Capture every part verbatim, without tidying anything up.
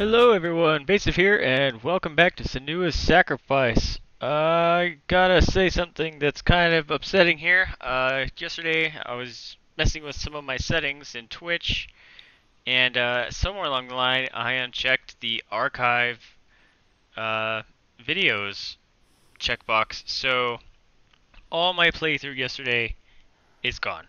Hello everyone, Vaesive here, and welcome back to Senua's Sacrifice. Uh, I gotta say something that's kind of upsetting here. Uh, yesterday I was messing with some of my settings in Twitch, and uh, somewhere along the line I unchecked the archive uh, videos checkbox, so all my playthrough yesterday is gone.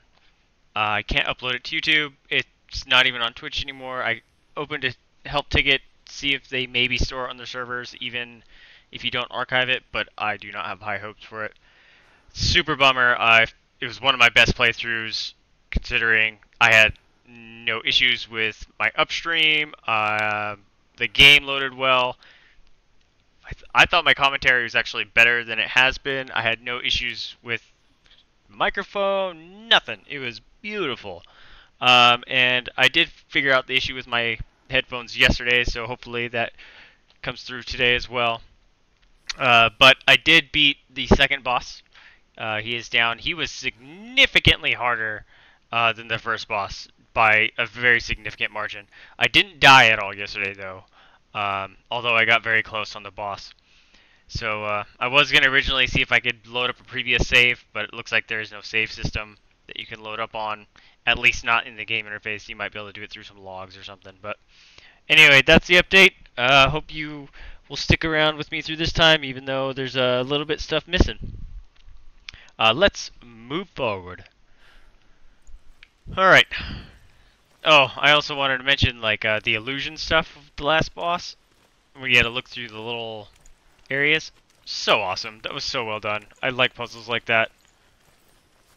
Uh, I can't upload it to YouTube, it's not even on Twitch anymore. I opened it help ticket, see if they maybe store it on their servers even if you don't archive it, but I do not have high hopes for it. Super bummer. I it was one of my best playthroughs considering I had no issues with my upstream. Uh, the game loaded well. I, th I thought my commentary was actually better than it has been. I had no issues with microphone, nothing. It was beautiful. Um, and I did figure out the issue with my headphones yesterday, so hopefully that comes through today as well. Uh, but I did beat the second boss. Uh, he is down. He was significantly harder uh, than the first boss by a very significant margin. I didn't die at all yesterday though, um, although I got very close on the boss. So uh, I was going to originally see if I could load up a previous save, but it looks like there is no save system that you can load up on. At least not in the game interface. You might be able to do it through some logs or something. But anyway, that's the update. Uh, hope you will stick around with me through this time, even though there's a little bit stuff missing. Uh, let's move forward. All right. Oh, I also wanted to mention like uh, the illusion stuff of the last boss. We had to look through the little areas. So awesome. That was so well done. I like puzzles like that,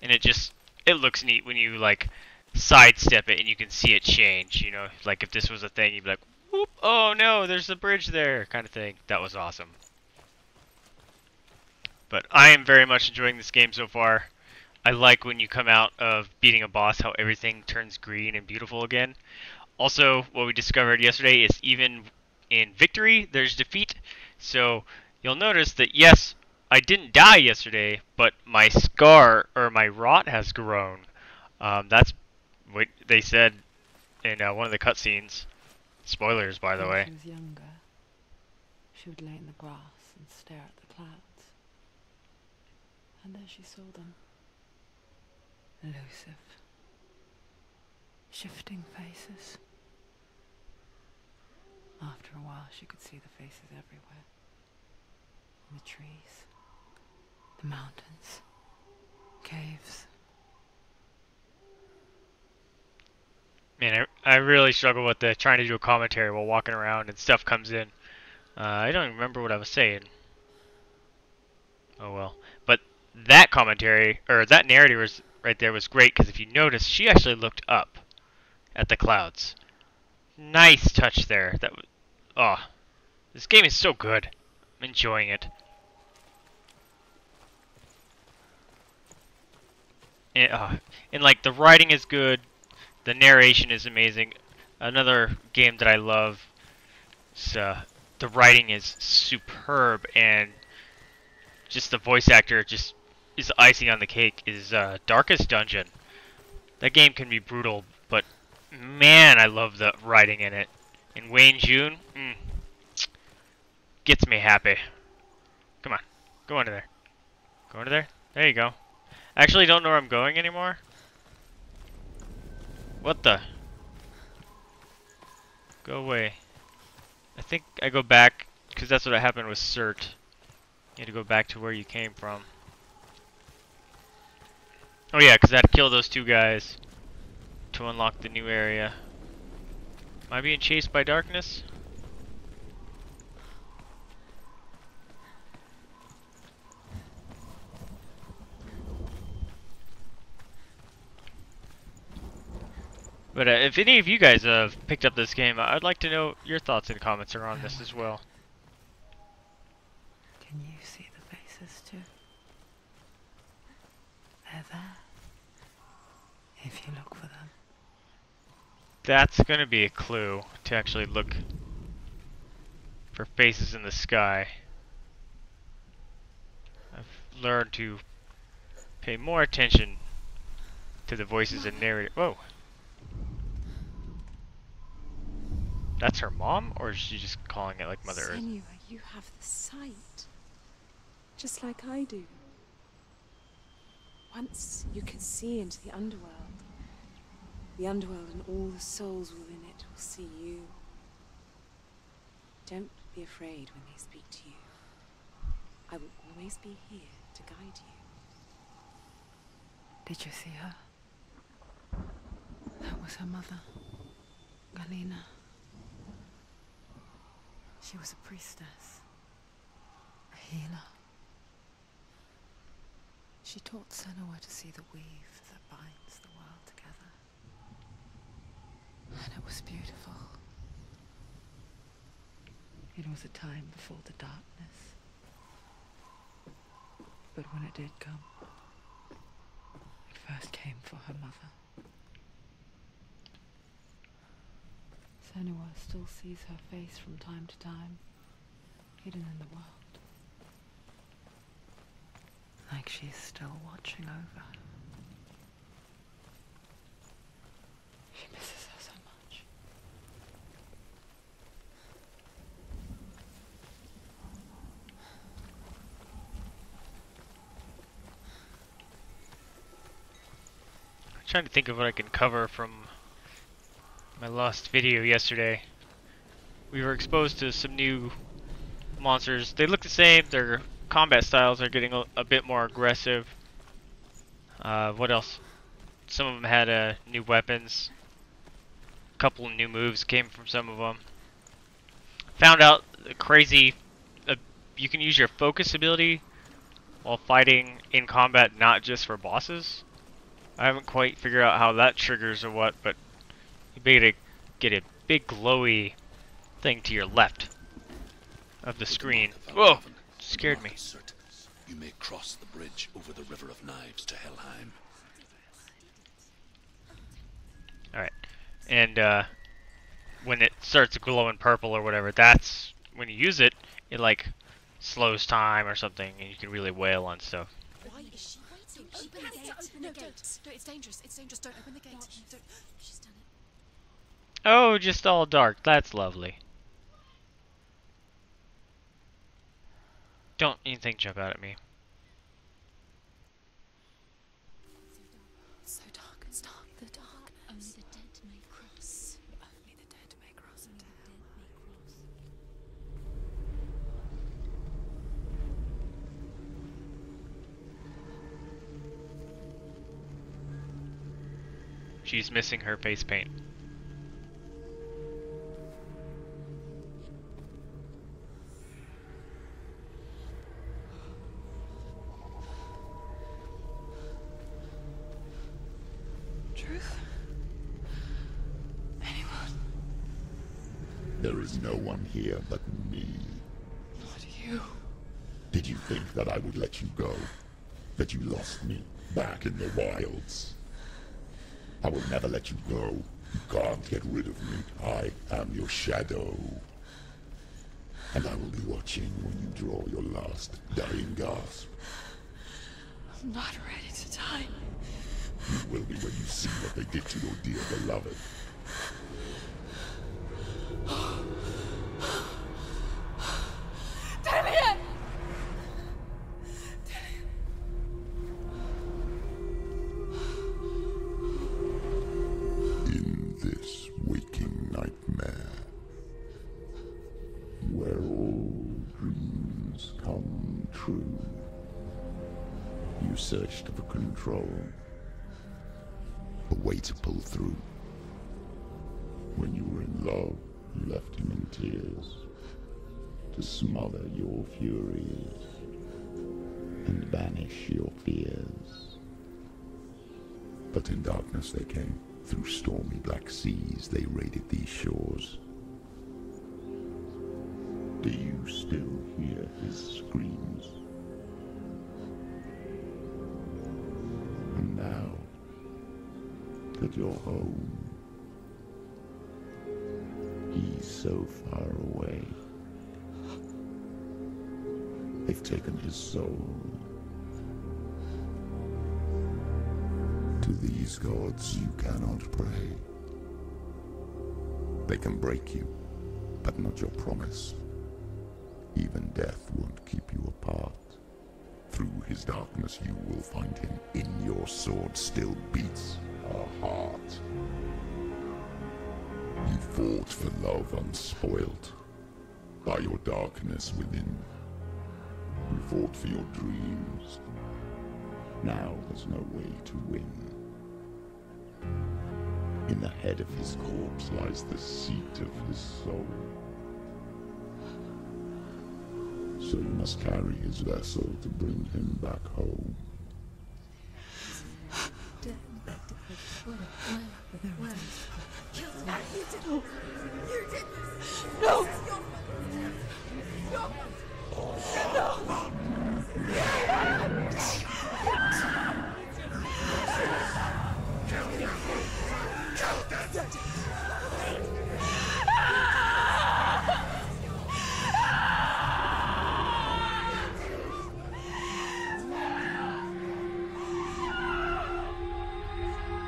and it just. It looks neat when you like sidestep it and you can see it change, you know, like if this was a thing, you'd be like, whoop, oh no, there's a bridge there kind of thing. That was awesome. But I am very much enjoying this game so far. I like when you come out of beating a boss how everything turns green and beautiful again. Also, what we discovered yesterday is even in victory, there's defeat. So you'll notice that, yes, I didn't die yesterday, but my scar or my rot has grown. Um, that's what they said in uh, one of the cutscenes. Spoilers, by the way. When she was younger, she would lay in the grass and stare at the clouds, and there she saw them, elusive, shifting faces. After a while, she could see the faces everywhere, in the trees, the mountains, caves. Man, I, I really struggle with the trying to do a commentary while walking around and stuff comes in. Uh, I don't even remember what I was saying. Oh well. But that commentary, or that narrative was, right there was great because if you notice, she actually looked up at the clouds. Nice touch there. That was, oh, this game is so good. I'm enjoying it. And, uh, and like the writing is good, the narration is amazing. Another game that I love is, uh, the writing is superb, and just the voice actor just is icing on the cake. Is uh, Darkest Dungeon. That game can be brutal, but man, I love the writing in it. And Wayne June mm, gets me happy. Come on, go under there. Go under there. There you go. I actually don't know where I'm going anymore. What the? Go away. I think I go back, because that's what happened with Cert. You had to go back to where you came from. Oh yeah, because I had to kill those two guys to unlock the new area. Am I being chased by darkness? But uh, if any of you guys uh, have picked up this game, I'd like to know your thoughts and comments around this as well. Can you see the faces too? They're there, if you look for them. That's going to be a clue to actually look for faces in the sky. I've learned to pay more attention to the voices and narrator. Whoa. That's her mom, or is she just calling it like Mother Senua, Earth? Senua, you have the sight, just like I do. Once you can see into the underworld, the underworld and all the souls within it will see you. Don't be afraid when they speak to you. I will always be here to guide you. Did you see her? That was her mother, Galina. She was a priestess, a healer. She taught Senua to see the weave that binds the world together. And it was beautiful. It was a time before the darkness. But when it did come, it first came for her mother. Senua still sees her face from time to time, hidden in the world. Like she's still watching over. She misses her so much. I'm trying to think of what I can cover from my lost video yesterday. We were exposed to some new monsters. They look the same. Their combat styles are getting a, a bit more aggressive. Uh, what else? Some of them had uh, new weapons. A couple of new moves came from some of them. Found out the crazy... Uh, you can use your focus ability while fighting in combat, not just for bosses. I haven't quite figured out how that triggers or what, but you'll be able to get a big glowy thing to your left of the screen. Whoa! Scared me. You may cross the bridge over the River of Knives to Helheim. Alright. And uh, when it starts glowing purple or whatever, that's when you use it, it like slows time or something and you can really wail on stuff. Why is she waiting? Open the gate. Open the gate. No, it's dangerous. It's dangerous. Don't open the gate. Don't. She's done it. Oh, just all dark. That's lovely. Don't anything jump out at me. So dark, it's dark, the dark. Only the dead may cross. Only the dead may cross. Only the dead may cross. She's missing her face paint. Here but me. Not you. Did you think that I would let you go? That you lost me back in the wilds? I will never let you go. You can't get rid of me. I am your shadow. And I will be watching when you draw your last dying gasp. I'm not ready to die. You will be when you see what they did to your dear beloved. Control, a way to pull through. When you were in love, you left him in tears to smother your furies and banish your fears. But in darkness they came, through stormy black seas they raided these shores. Do you still hear his screams? Now that you're home, he's so far away. They've taken his soul to these gods. You cannot pray. They can break you. but not your promise. Even death won't keep you apart. Through his darkness you will find him. In your sword still beats a heart. You fought for love unspoiled by your darkness within. You fought for your dreams. Now there's no way to win. In the head of his corpse lies the seat of his soul. So you must carry his vessel to bring him back home. No! You did this! No! No! No! Kill them! Kill them!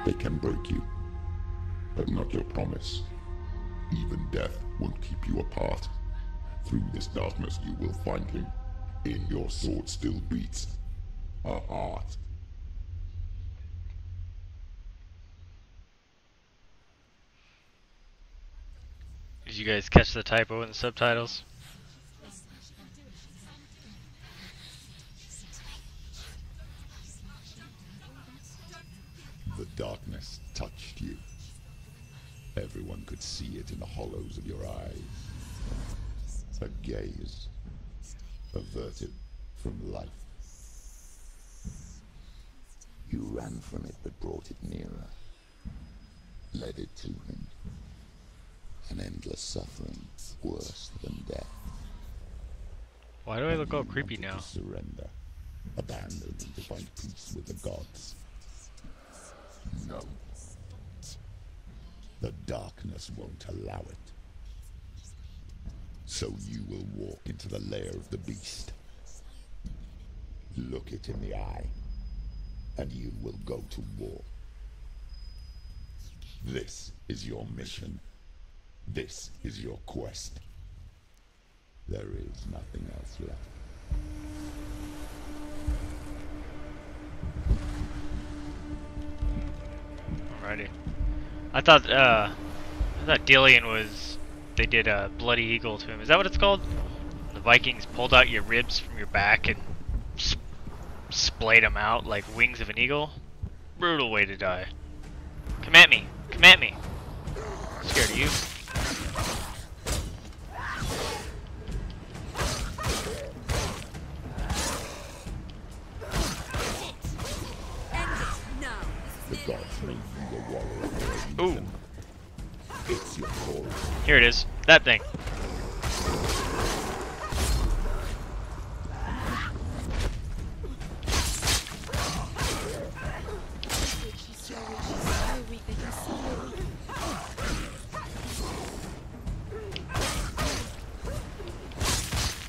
They can break you, but not your promise. Even death won't keep you apart. Through this darkness you will find him. In your sword still beats a heart. Did you guys catch the typo in the subtitles? The darkness touched you. Everyone could see it in the hollows of your eyes. A gaze averted from life. You ran from it but brought it nearer. Led it to him. An endless suffering worse than death. Why do I look all creepy now? Surrender, abandoned to find peace with the gods. No. The darkness won't allow it. So you will walk into the lair of the beast. Look it in the eye, and you will go to war. This is your mission. This is your quest. There is nothing else left. Alrighty. I thought, uh, I thought Dillion was, they did a Bloody Eagle to him. Is that what it's called? The Vikings pulled out your ribs from your back and sp splayed them out like wings of an eagle? Brutal way to die. Come at me! Come at me! I'm scared of you. Ooh. Here it is. That thing.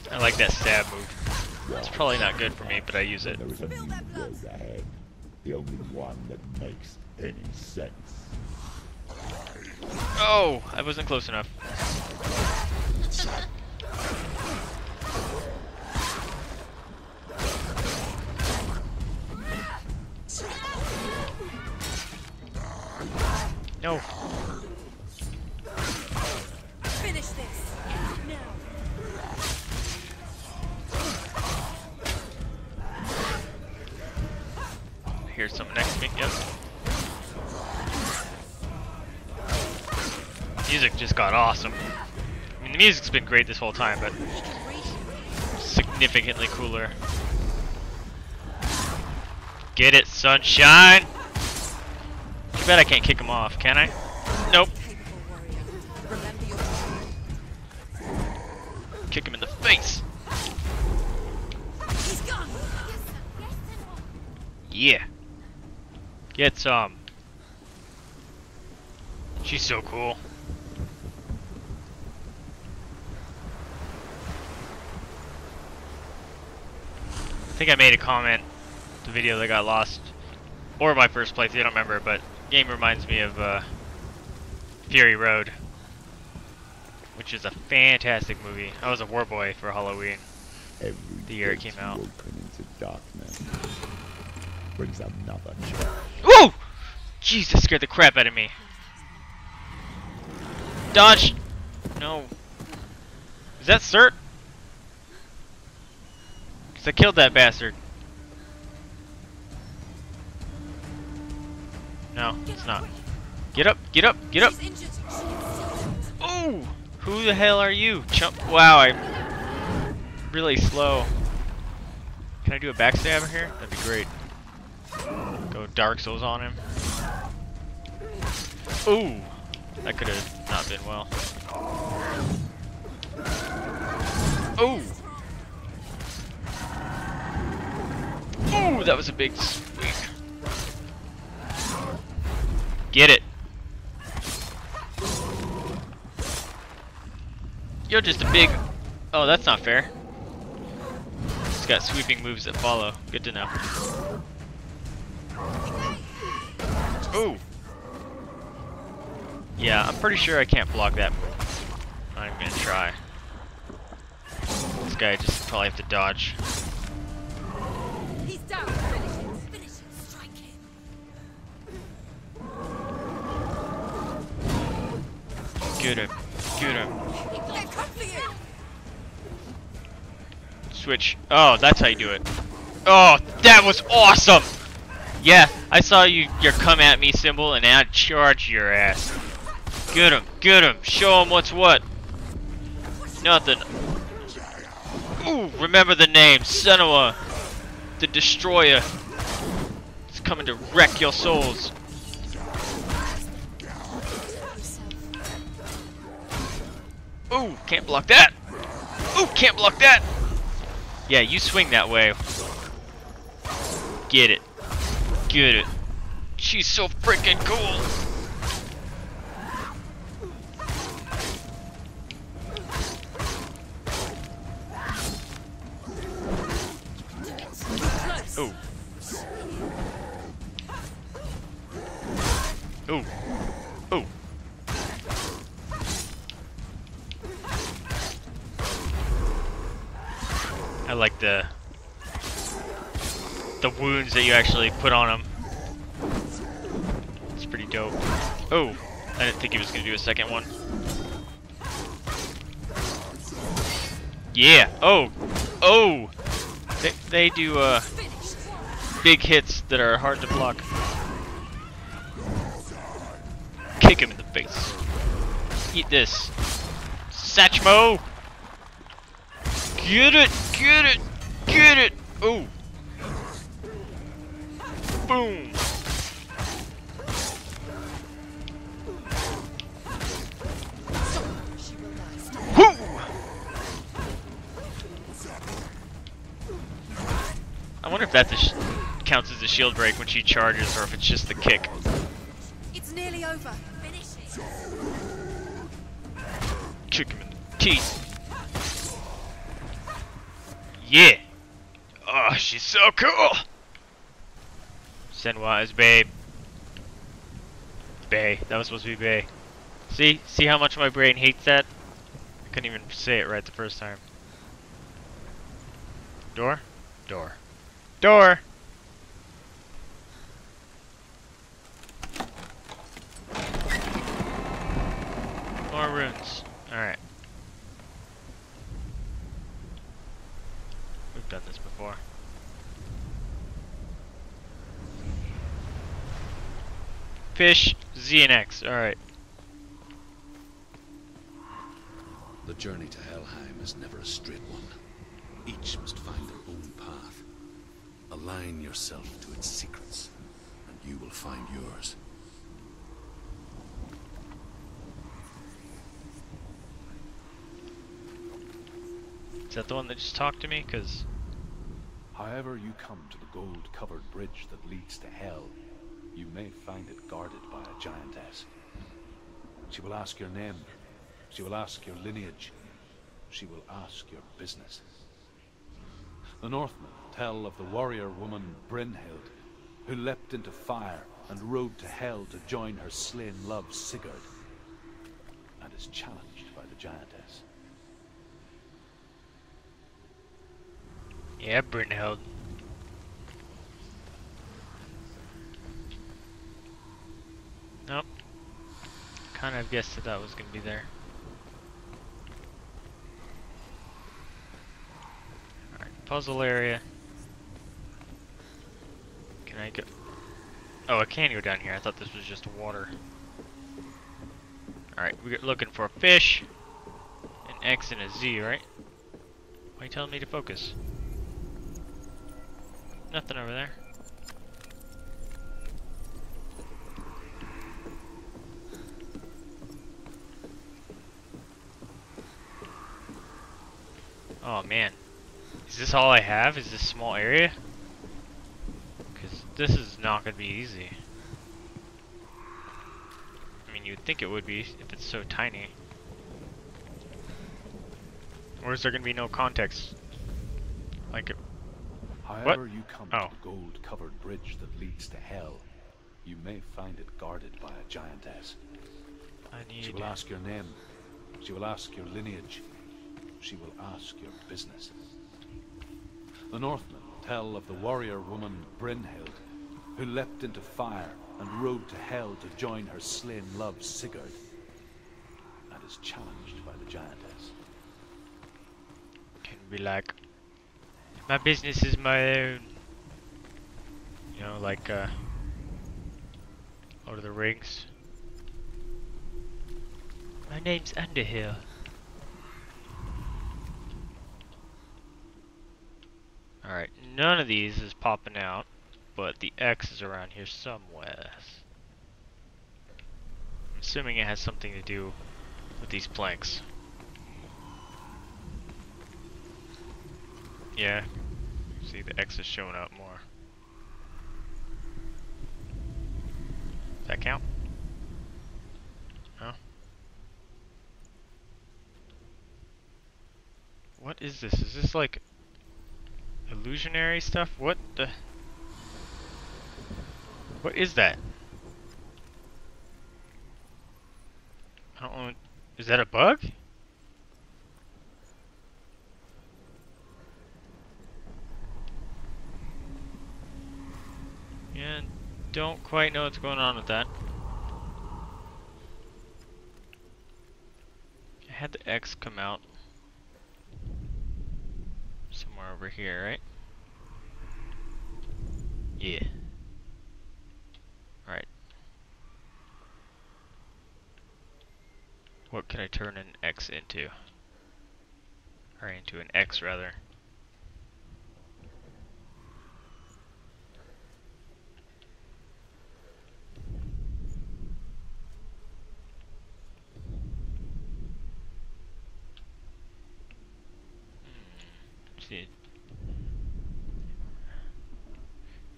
I like that stab move. It's probably not good for me, but I use it. There is a new road ahead. The only one that makes any sense. Oh, I wasn't close enough. No. Finish this now. Here's someone next to me. Yep. Music just got awesome. I mean, the music's been great this whole time, but significantly cooler. Get it, sunshine! Too bad I can't kick him off, can I? Nope. Kick him in the face! Yeah. Get some. She's so cool. I think I made a comment the video that got lost, or my first playthrough, I don't remember, but the game reminds me of uh, Fury Road. which is a fantastic movie. I was a war boy for Halloween. Every the year it came out. Into darkness brings another Ooh! Jesus, scared the crap out of me. Dodge! No. Is that Surt? Because I killed that bastard. No, it's not. Get up, get up, get up! Ooh! Who the hell are you? Chump. Wow, I'm really slow. Can I do a backstab here? That'd be great. Go Dark Souls on him. Ooh! That could have not been well. Ooh! Ooh, that was a big swing. Get it. You're just a big... Oh, that's not fair. It's got sweeping moves that follow. Good to know. Ooh. Yeah, I'm pretty sure I can't block that move. I'm gonna try. This guy just probably have to dodge. He's down. Finish him. Finish him. Strike him. Get him. Get him. Switch. Oh, that's how you do it. Oh, that was awesome! Yeah, I saw you your come at me symbol and I'd charge your ass. Get him, get him, show him what's what. Nothing. Ooh, remember the name, Senua, the Destroyer. It's coming to wreck your souls. Ooh, can't block that. Ooh, can't block that. Yeah, you swing that way. Get it. Get it. She's so freaking cool. Oh. Oh. Oh. I like the the wounds that you actually put on him. It's pretty dope. Oh, I didn't think he was gonna do a second one. Yeah. Oh. Oh. They they do uh big hits that are hard to block. Kick him in the face. Eat this, Satchmo. Get it, get it, get it. Ooh. Boom. Whoo! I wonder if that counts as a shield break when she charges, or if it's just the kick. It's nearly over. Finish it. Kick him in the teeth. Yeah! Oh, she's so cool! Senua is bae. Bae. That was supposed to be bae. See? See how much my brain hates that? I couldn't even say it right the first time. Door? Door. Door! More runes. Alright. Done this before. Fish, Z and X. All right. The journey to Helheim is never a straight one. Each must find their own path. Align yourself to its secrets, and you will find yours. Is that the one that just talked to me? Cause. However you come to the gold-covered bridge that leads to hell, you may find it guarded by a giantess. She will ask your name, she will ask your lineage, she will ask your business. The Northmen tell of the warrior woman Brynhild, who leapt into fire and rode to hell to join her slain love Sigurd, and is challenged by the giantess. Yeah, Brynhild. Nope. Kind of guessed that that was going to be there. Alright, puzzle area. Can I go? Oh, I can go down here. I thought this was just water. Alright, we're looking for a fish. An X and a Z, right? Why are you telling me to focus? Nothing over there. Oh man, is this all I have? Is this small area? Because this is not going to be easy. I mean, you'd think it would be if it's so tiny. Or is there going to be no context? Like, it, however what? you come oh. to the gold-covered bridge that leads to hell, you may find it guarded by a giantess. I need. She will ask your name. She will ask your lineage. She will ask your business. The Northmen tell of the warrior woman Brynhild, who leapt into fire and rode to hell to join her slain love Sigurd, and is challenged by the giantess. Can be like, my business is my own. You know, like uh, Lord of the Rings. My name's Underhill. Alright, none of these is popping out, but the X is around here somewhere. I'm assuming it has something to do with these planks. Yeah, see the X is showing up more. Does that count? No? What is this? Is this like illusionary stuff? What the? What is that? I don't want. Is that a bug? Yeah, don't quite know what's going on with that. I had the X come out somewhere over here, right? Yeah. Alright. What can I turn an X into? Or into an X, rather.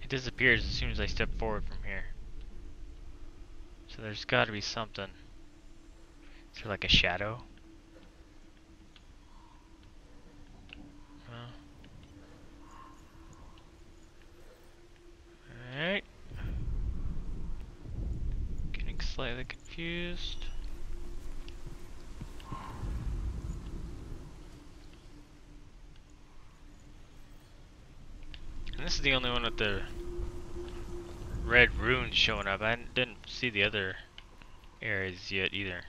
It disappears as soon as I step forward from here. So there's got to be something. Is there like a shadow? Well. Alright. Getting slightly confused. This is the only one with the red runes showing up. I didn't see the other areas yet either.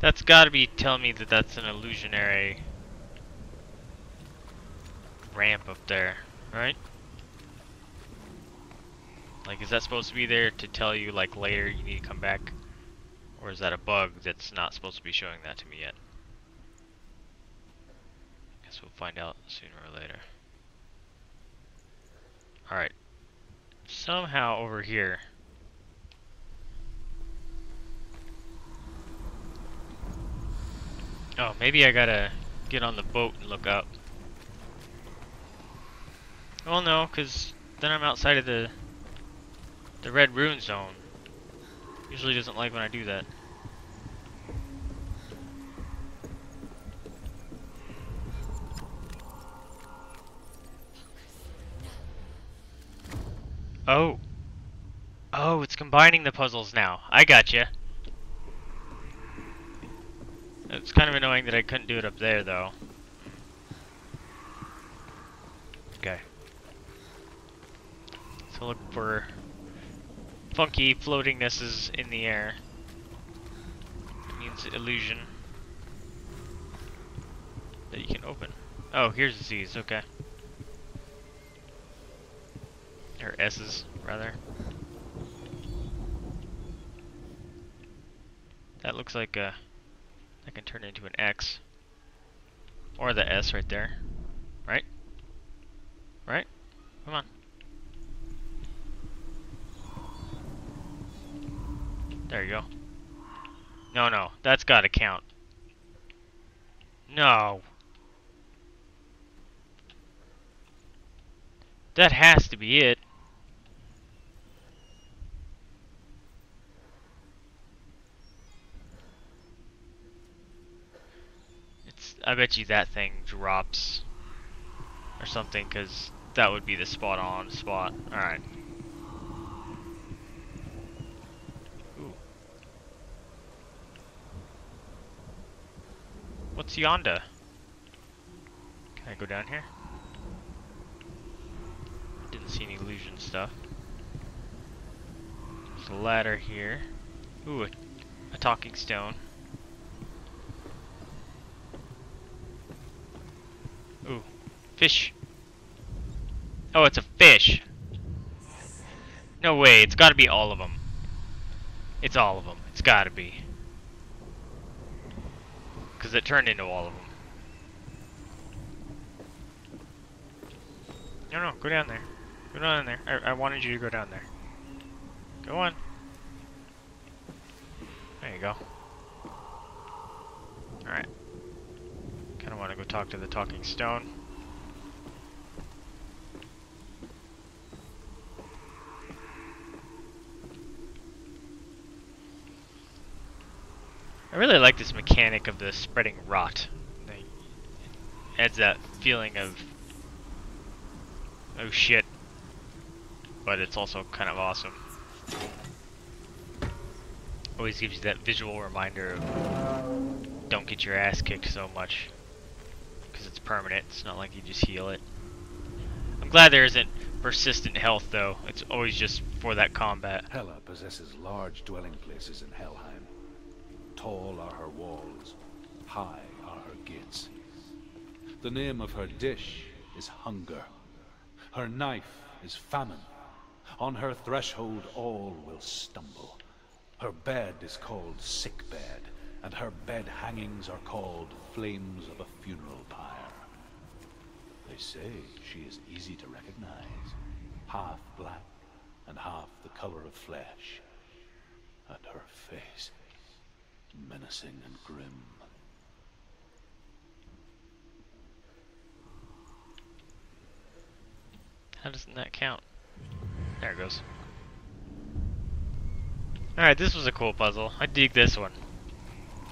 That's gotta be telling me that that's an illusionary ramp up there, right? Like, is that supposed to be there to tell you, like, later you need to come back? Or is that a bug that's not supposed to be showing that to me yet? Guess we'll find out sooner or later. Alright. Somehow over here. Oh, maybe I gotta get on the boat and look up. Well, no, because then I'm outside of the the red rune zone. Usually doesn't like when I do that. Oh. Oh, it's combining the puzzles now. I gotcha. It's kind of annoying that I couldn't do it up there, though. Okay. So look for funky floatingnesses in the air. It means illusion that you can open. Oh, here's the Z's, okay. Or S's, rather. That looks like a... I can turn it into an X. Or the S right there. Right? Right? Come on. There you go. No, no. That's gotta count. No. That has to be it. It's, I bet you that thing drops or something, because that would be the spot on spot. Alright. What's yonder? Can I go down here? Didn't see any illusion stuff. There's a ladder here. Ooh, a, a talking stone. Ooh, fish. Oh, it's a fish. No way, it's gotta be all of them. It's all of them, it's gotta be. Because it turned into all of them. No, no, go down there. Go down there. I, I wanted you to go down there. Go on. There you go. Alright. Kind of want to go talk to the talking stone. I really like this mechanic of the spreading rot. It adds that feeling of... oh shit. But it's also kind of awesome. Always gives you that visual reminder of don't get your ass kicked so much. Because it's permanent, it's not like you just heal it. I'm glad there isn't persistent health though. It's always just for that combat. Hela possesses large dwelling places in Helheim. Tall are her walls, high are her gates. The name of her dish is hunger. Her knife is famine. On her threshold all will stumble. Her bed is called sick bed, and her bed hangings are called flames of a funeral pyre. They say she is easy to recognize, half black and half the color of flesh. And her face, menacing and grim. How doesn't that count? There it goes. Alright, this was a cool puzzle. I dig this one.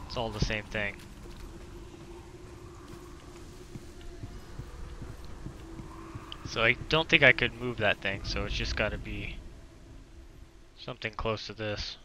It's all the same thing. So I don't think I could move that thing, so it's just gotta be something close to this.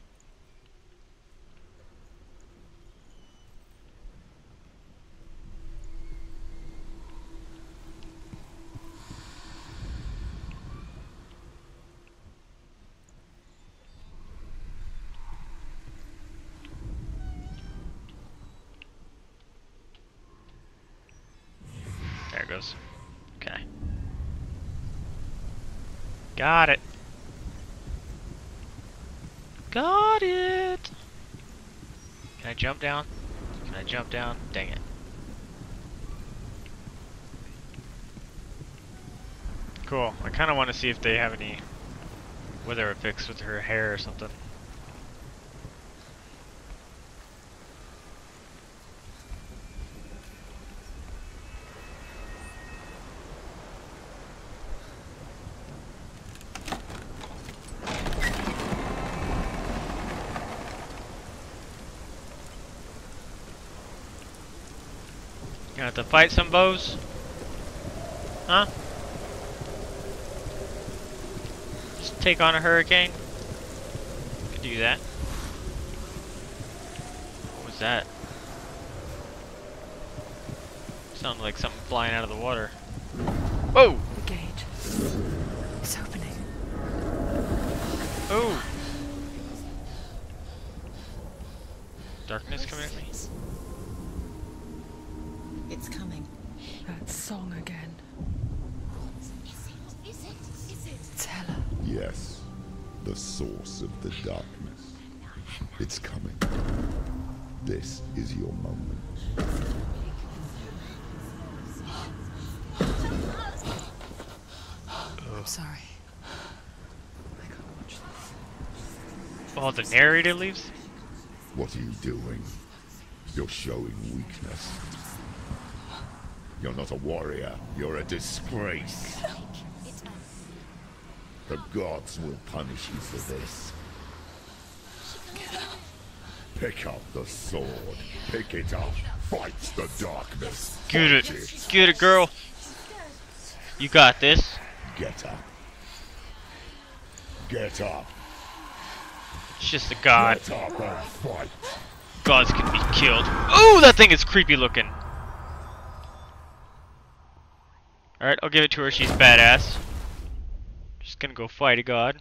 Okay. Got it. Got it. Can I jump down? Can I jump down? Dang it. Cool. I kind of want to see if they have any whether it fixed with her hair or something. Gonna have to fight some bows? Huh? Just take on a hurricane? Could do that. What was that? Sounded like something flying out of the water. Whoa! The gate is opening. Oh! Darkness coming at me. It's coming. That song again. Is it? Is it? Is it? It's Hela. Yes. The source of the darkness. It's coming. This is your moment. I'm sorry. I can't watch this. Oh, the narrator leaves? What are you doing? You're showing weakness. You're not a warrior. You're a disgrace. The gods will punish you for this. Pick up the sword. Pick it up. Fight the darkness. Get it. it. Get it, girl. You got this. Get up. Get up. It's just a god. Get up and fight. Gods can be killed. Oh, that thing is creepy looking. Alright, I'll give it to her. She's badass. Just gonna go fight a god.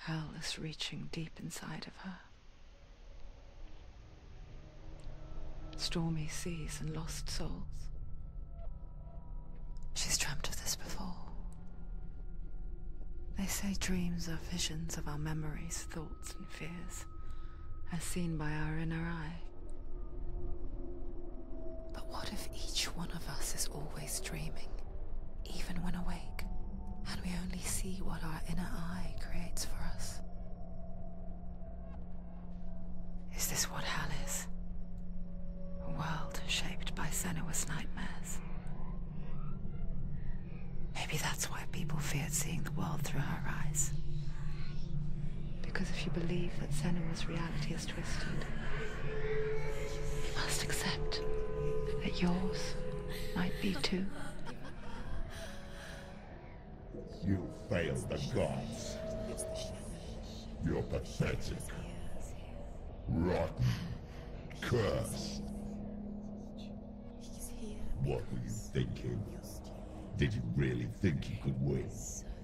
Hell is reaching deep inside of her. Stormy seas and lost souls. She's dreamt of this before. They say dreams are visions of our memories, thoughts, and fears, as seen by our inner eye. But what if each one of us is always dreaming, even when awake, and we only see what our inner eye creates for us? Is this what hell is? A world shaped by Senua's nightmares. Maybe that's why people feared seeing the world through her eyes. Because if you believe that Senua's reality is twisted, you must accept that yours might be too. You failed the gods. You're pathetic, rotten, cursed. What were you thinking? Did you really think you could win?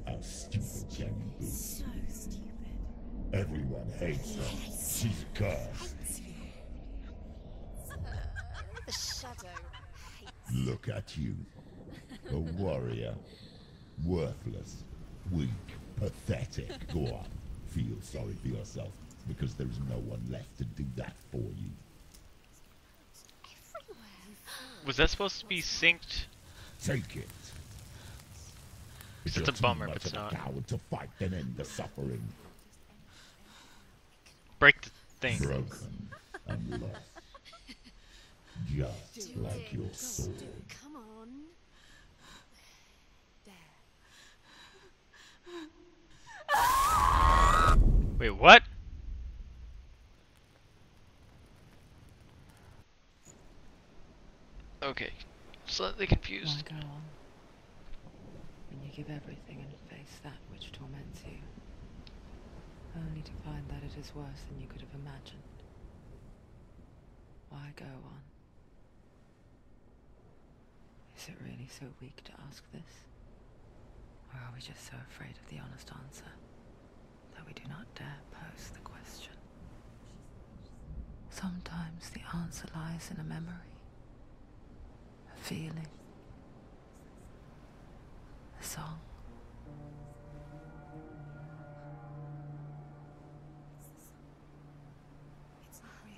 How stupid can you be? So stupid. Everyone hates her. She's cursed. The shadow hates. Look at you. A warrior. Worthless. Weak. Pathetic. Go on. Feel sorry for yourself, because there is no one left to do that for you. Was that supposed to be synced? Take it. If it's a bummer, but it's not. Coward to fight, then end the suffering. Break the thing. Broken and lost. Just do like it. Your soul. Come on. There. Wait, what? Okay, slightly confused. Why go on when you give everything and face that which torments you, only to find that it is worse than you could have imagined? Why go on? Is it really so weak to ask this? Or are we just so afraid of the honest answer that we do not dare pose the question? Sometimes the answer lies in a memory. Feeling, a song. It's not real.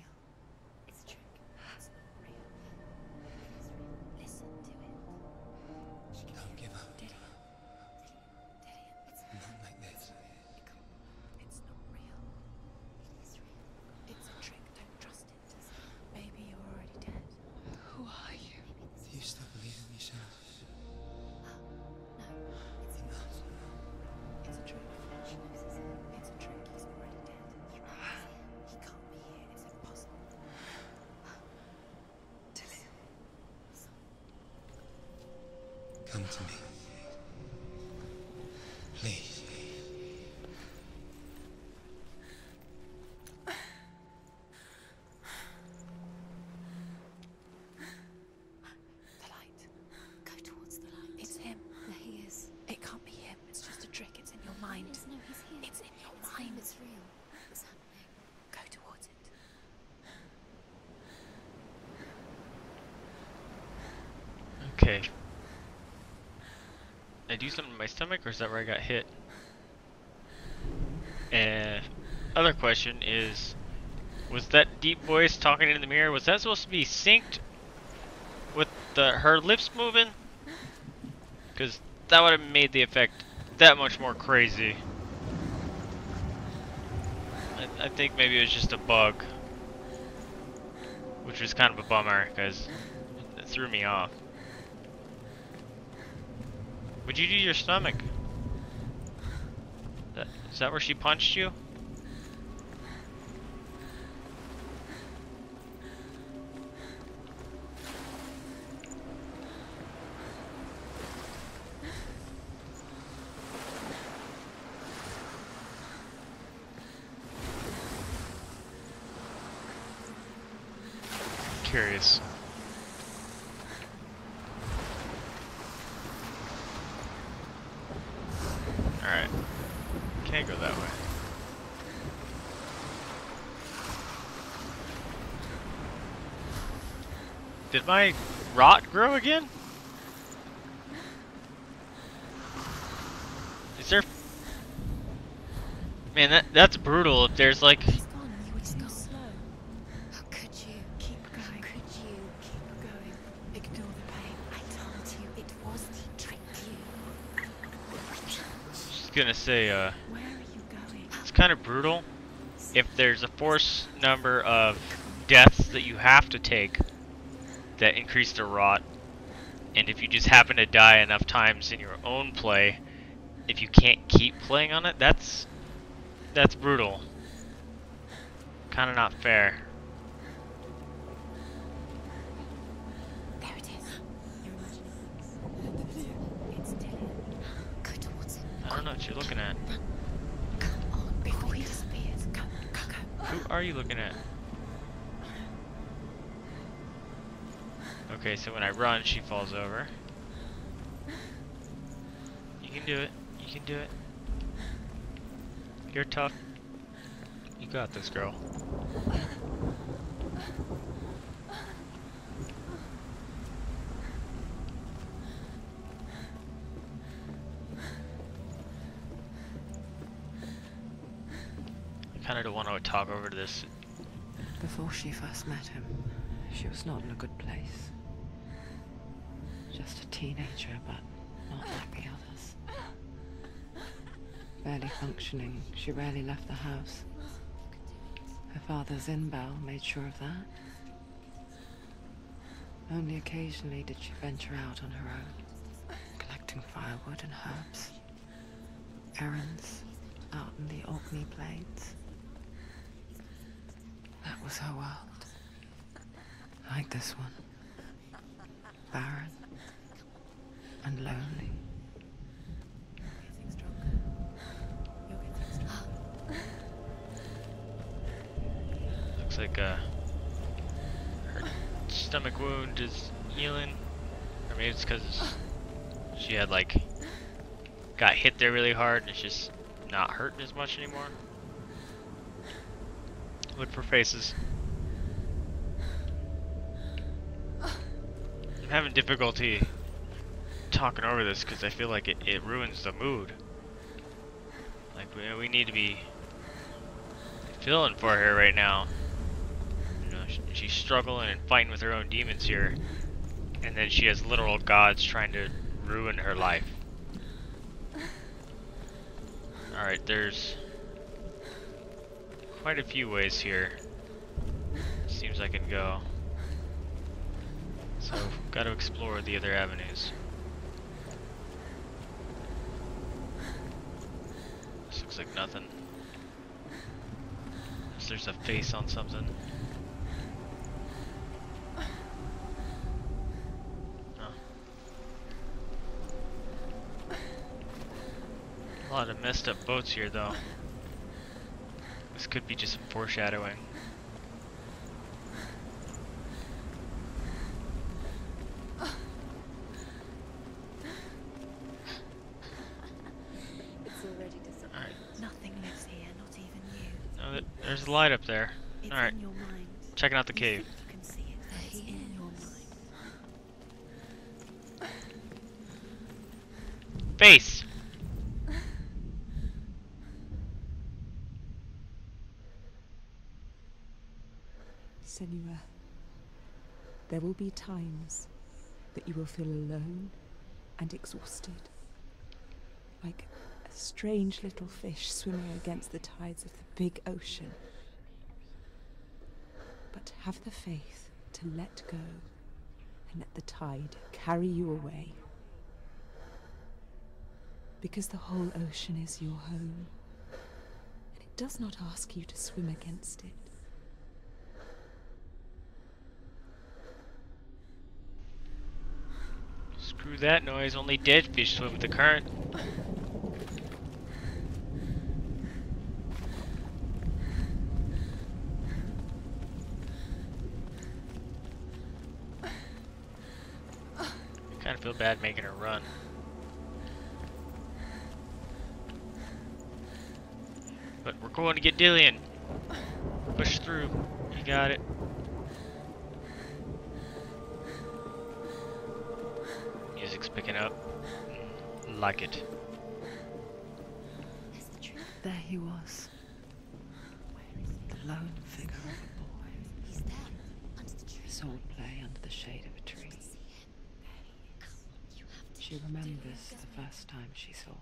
It's a trick. It's not real. It's real. Listen to it. Don't give up. Did it? Did it? It's not like this. It's not real. It is real. It's a trick. Don't trust it. Maybe you're already dead. Who are you? Do you still believe in yourself? Oh, no, it's a trick. It's a trick. She loses him. It's a trick. He's already dead. He can't be here. It's impossible. Come to me. Please. Okay. I do something to my stomach, or is that where I got hit? And other question is, was that deep voice talking in the mirror, was that supposed to be synced with the her lips moving? Because that would have made the effect that much more crazy. I, I think maybe it was just a bug, which was kind of a bummer because it threw me off. Would you do your stomach? That, is that where she punched you? Curious. All right, can't go that way. Did my rot grow again? Is there? Man, that that's brutal. If there's like. Gonna say uh Where are you going? It's kind of brutal if there's a force number of deaths that you have to take that increase the rot, and if you just happen to die enough times in your own play, if you can't keep playing on it, that's that's brutal. Kind of not fair. I don't know what you're looking at. Who are you looking at? Okay, so when I run, she falls over. You can do it. You can do it. You're tough. You got this, girl. I kinda don't want to talk over to this. Before she first met him, she was not in a good place. Just a teenager, but not like the others. Barely functioning, she rarely left the house. Her father's Inbel made sure of that. Only occasionally did she venture out on her own, collecting firewood and herbs, errands out in the Orkney Plains. That was her world. Like this one. Barren. And lonely. Looks like uh, her stomach wound is healing. Or maybe it's because she had like got hit there really hard and it's just not hurting as much anymore. Look for faces. I'm having difficulty talking over this because I feel like it, it ruins the mood. Like we, we need to be feeling for her right now. You know, she, she's struggling and fighting with her own demons here, and then she has literal gods trying to ruin her life. All right, there's quite a few ways here. Seems I can go. So, got to explore the other avenues. This looks like nothing. Unless there's a face on something. A lot of messed up boats here, though. This could be just some foreshadowing. It's already disappeared. Right. Nothing lives here, not even you. No, there's a light up there. All right, checking out the cave. You can see it. It's in your mind. space. Senua, there will be times that you will feel alone and exhausted, like a strange little fish swimming against the tides of the big ocean. But have the faith to let go and let the tide carry you away. Because the whole ocean is your home, and it does not ask you to swim against it. Screw that noise, only dead fish swim with the current. I kind of feel bad making her run. But we're going to get Dillian. Push through. You got it. Music's picking up. Like it. There he was. The lone figure of a boy. His old play under the shade of a tree. She remembers the first time she saw him.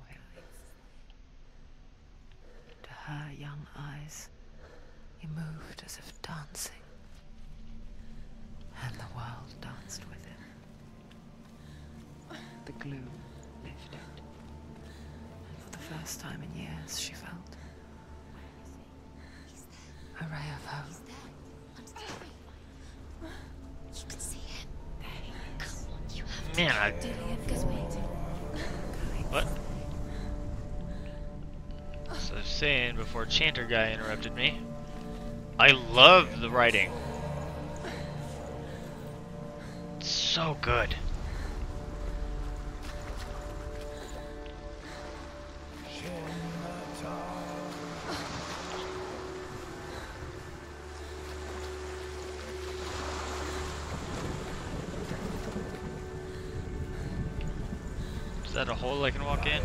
To her young eyes, he moved as if dancing, and the world danced with him. The gloom lifted, and for the first time in years, she felt a ray of hope. You can see him. Man, I... What? So I was saying before Chanter guy interrupted me, I love the writing. It's so good. Is that a hole I can walk in?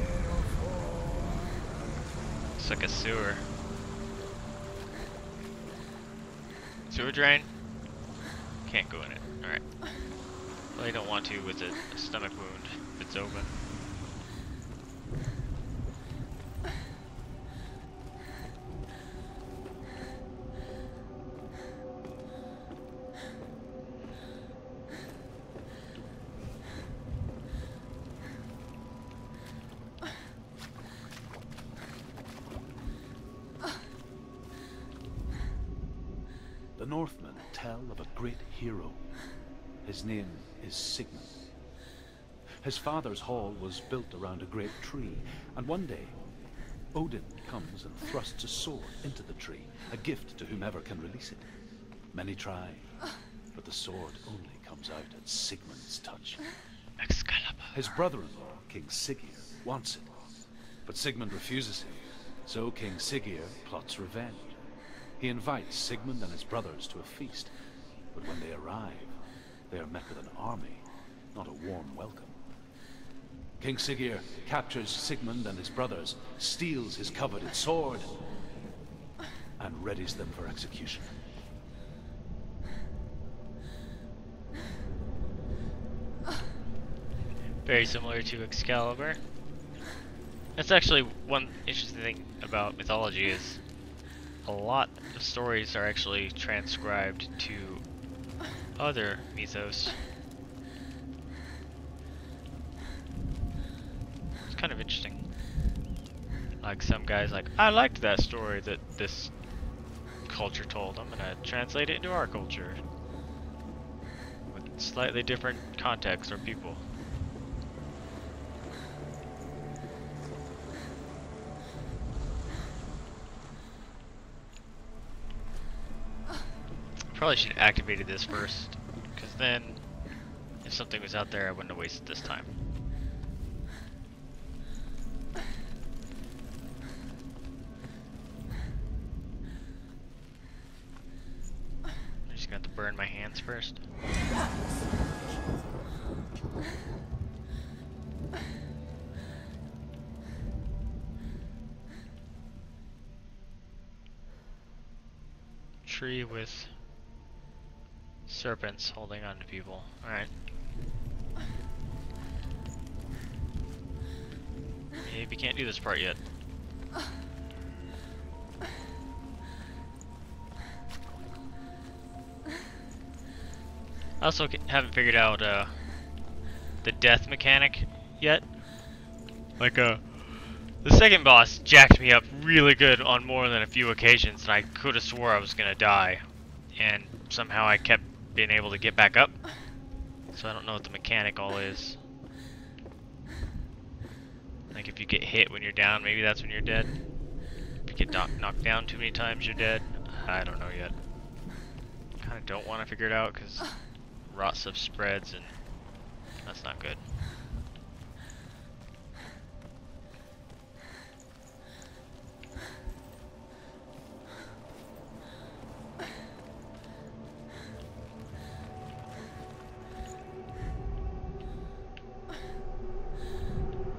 It's like a sewer. Sewer drain? Can't go in it. Alright. Well, I don't want to with a, a stomach wound if it's open. The Northmen tell of a great hero. His name is Sigmund. His father's hall was built around a great tree, and one day, Odin comes and thrusts a sword into the tree, a gift to whomever can release it. Many try, but the sword only comes out at Sigmund's touch. Excalibur. His brother-in-law, King Siggeir, wants it, but Sigmund refuses him, so King Siggeir plots revenge. He invites Sigmund and his brothers to a feast, but when they arrive, they are met with an army, not a warm welcome. King Siggeir captures Sigmund and his brothers, steals his coveted sword, and readies them for execution. Very similar to Excalibur. That's actually one interesting thing about mythology is a lot of stories are actually transcribed to other mythos. It's kind of interesting. Like some guys like, I liked that story that this culture told. I'm gonna translate it into our culture. With slightly different contexts or people. Probably should have activated this first, because then if something was out there I wouldn't have wasted this time. I'm just gonna have to burn my hands first. tree with serpents holding on to people. Alright. Maybe can't do this part yet. I also haven't figured out uh, the death mechanic yet. Like, uh, the second boss jacked me up really good on more than a few occasions, and I could have swore I was gonna die. And somehow I kept being able to get back up. So I don't know what the mechanic all is. Like, if you get hit when you're down, maybe that's when you're dead. If you get knock knocked down too many times, you're dead. I don't know yet. Kind of don't want to figure it out because rot stuff spreads, and that's not good.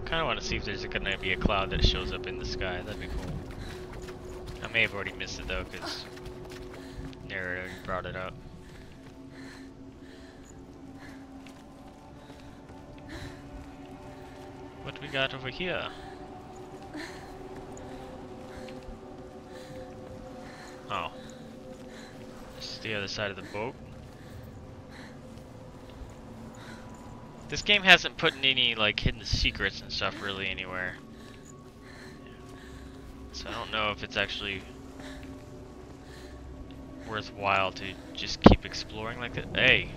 I kinda wanna see if there's gonna be a cloud that shows up in the sky, that'd be cool. I may have already missed it though, cause narrator brought it up. What do we got over here? Oh. This is the other side of the boat. This game hasn't put any, like, hidden secrets and stuff really anywhere. So I don't know if it's actually worthwhile to just keep exploring like that. Hey!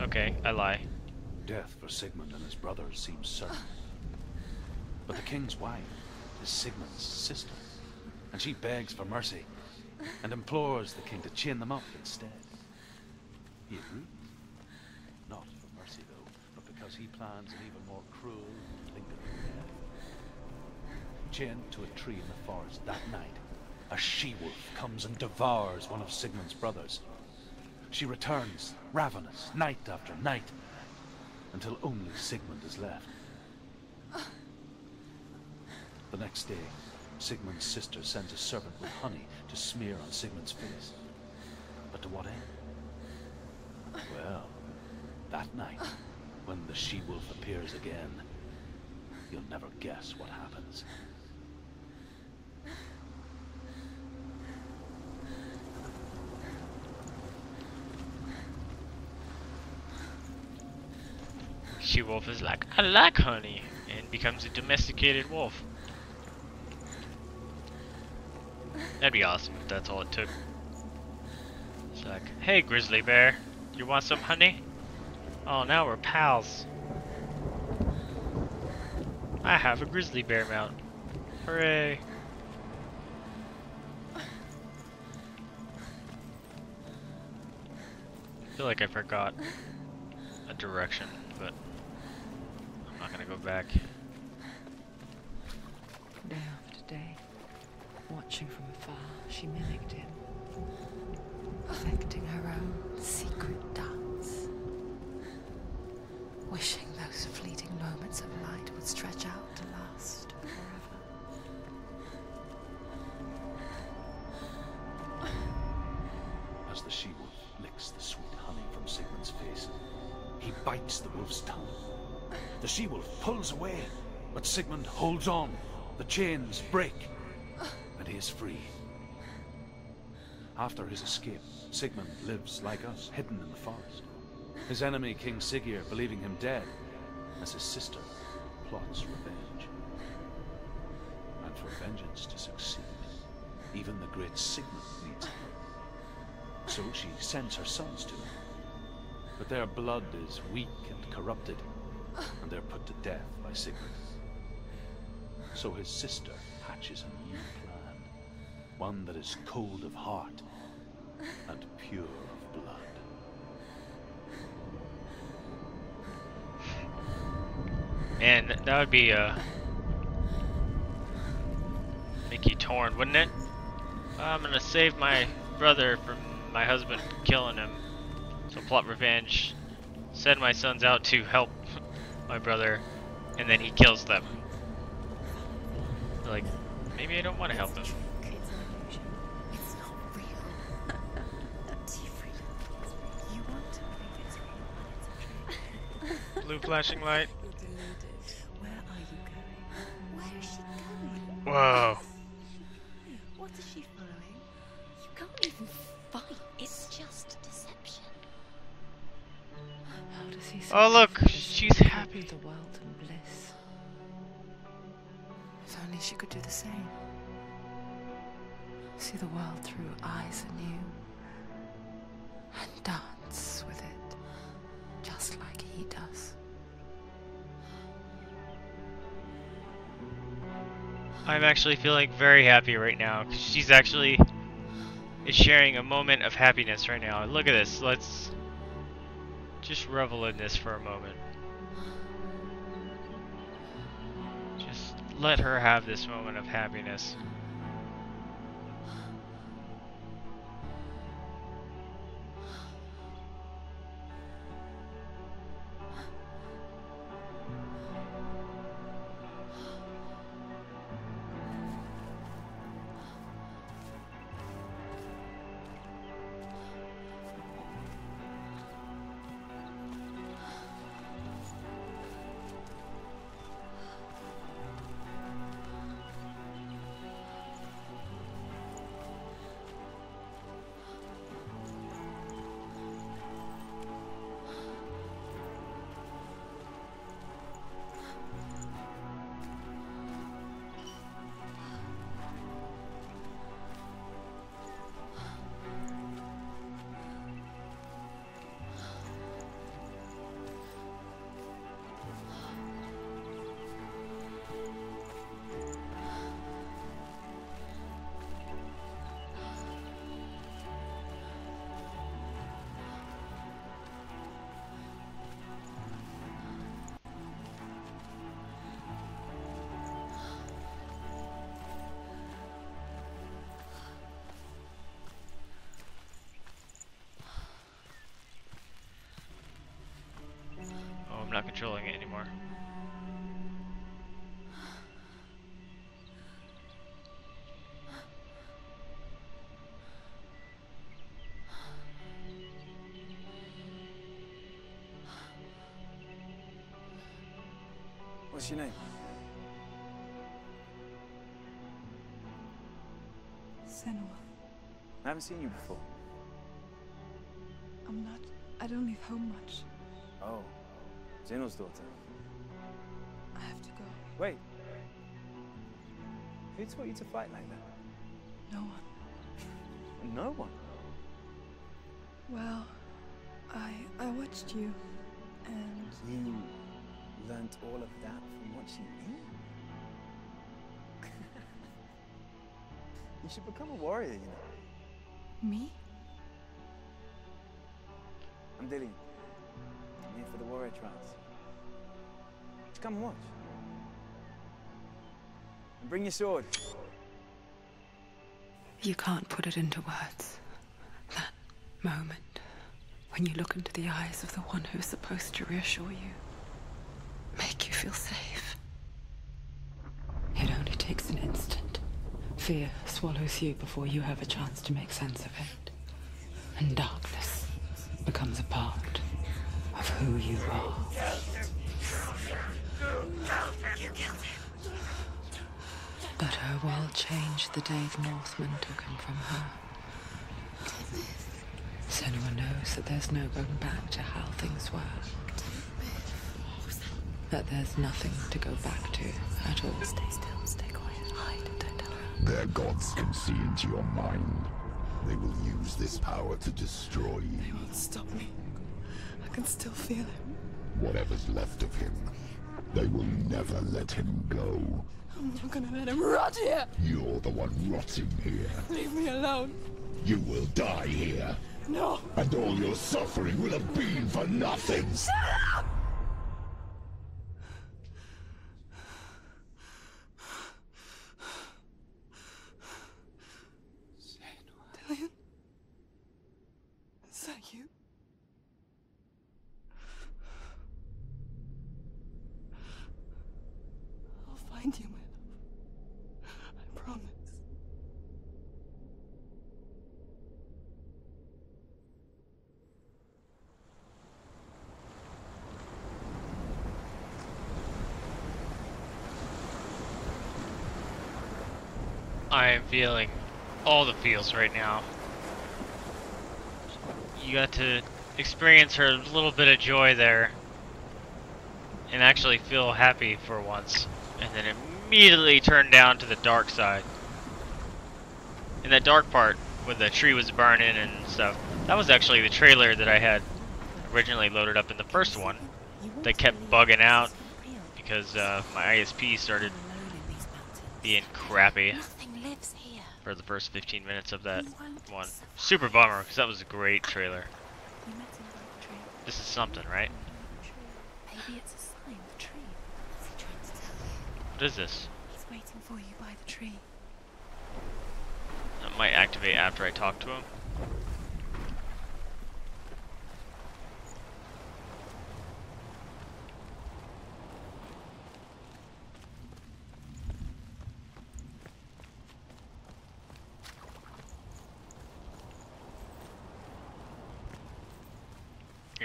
Okay, I lie. Death for Sigmund and his brother seems certain. But the king's wife is Sigmund's sister, and she begs for mercy and implores the king to chain them up instead. He agrees. He plans an even more cruel and lingering death. Chained to a tree in the forest that night, a she-wolf comes and devours one of Sigmund's brothers. She returns, ravenous, night after night, until only Sigmund is left. The next day, Sigmund's sister sends a serpent with honey to smear on Sigmund's face. But to what end? Well, that night, when the she-wolf appears again, you'll never guess what happens. She-wolf is like, I like honey, and becomes a domesticated wolf. That'd be awesome if that's all it took. It's like, hey grizzly bear, you want some honey? Oh, now we're pals. I have a grizzly bear mount. Hooray. I feel like I forgot a direction, but I'm not gonna go back. Day after day, watching from afar, she mimicked him, affecting her own secret dark. Wishing those fleeting moments of light would stretch out to last forever. As the she-wolf licks the sweet honey from Sigmund's face, he bites the wolf's tongue. The she-wolf pulls away, but Sigmund holds on. The chains break, and he is free. After his escape, Sigmund lives like us, hidden in the forest. His enemy, King Siggeir, believing him dead, as his sister plots revenge. And for vengeance to succeed, even the great Sigmund needs him. So she sends her sons to him. But their blood is weak and corrupted, and they're put to death by Sigmund. So his sister hatches a new plan, one that is cold of heart and pure of blood. Man, th that would be, uh, make you torn, wouldn't it? I'm gonna save my brother from my husband killing him, so plot revenge, send my sons out to help my brother, and then he kills them. Like, maybe I don't want to help him. It's not real. blue flashing light. Where are you going? Where is she going? Whoa. What is she following? You can't even fight. It's just deception. How does he see? Oh look, she's happy. The world and bliss. If only she could do the same. See the world through eyes anew and dance with it just like he does. I'm actually feeling very happy right now. She's actually is sharing a moment of happiness right now. Look at this. Let's just revel in this for a moment. Just let her have this moment of happiness. I'm not controlling it anymore. What's your name? Senua. I haven't seen you before. I'm not... I don't leave home much. Oh. Zeno's daughter. I have to go. Wait. Who taught you to fight like that? No one. No one? Well, I I watched you and... You learnt all of that from watching me? You should become a warrior, you know. Me? I'm Dillian. I'm here for the warrior trials. Come watch. And bring your sword. You can't put it into words. That moment when you look into the eyes of the one who is supposed to reassure you, make you feel safe. It only takes an instant. Fear swallows you before you have a chance to make sense of it. And darkness becomes a part of who you are. But her world changed the day the Northmen took him from her. Senua knows that there's no going back to how things were. That there's nothing to go back to at all. Stay still, stay quiet, hide, don't tell her. Their gods can see into your mind. They will use this power to destroy you. They won't stop me. I can still feel him. Whatever's left of him, they will never let him go. I'm not gonna let him rot here! You're the one rotting here. Leave me alone. You will die here. No. And all your suffering will have been for nothing. Shut up! Dillian? Is that you? Find you, my love. I promise. I am feeling all the feels right now. You got to experience her little bit of joy there and actually feel happy for once, and then immediately turn down to the dark side. And that dark part where the tree was burning and stuff, that was actually the trailer that I had originally loaded up in the first one. They kept bugging out because uh, my I S P started being crappy for the first fifteen minutes of that one. Super bummer, because that was a great trailer. This is something, right? What is this? He's waiting for you by the tree. That might activate after I talk to him.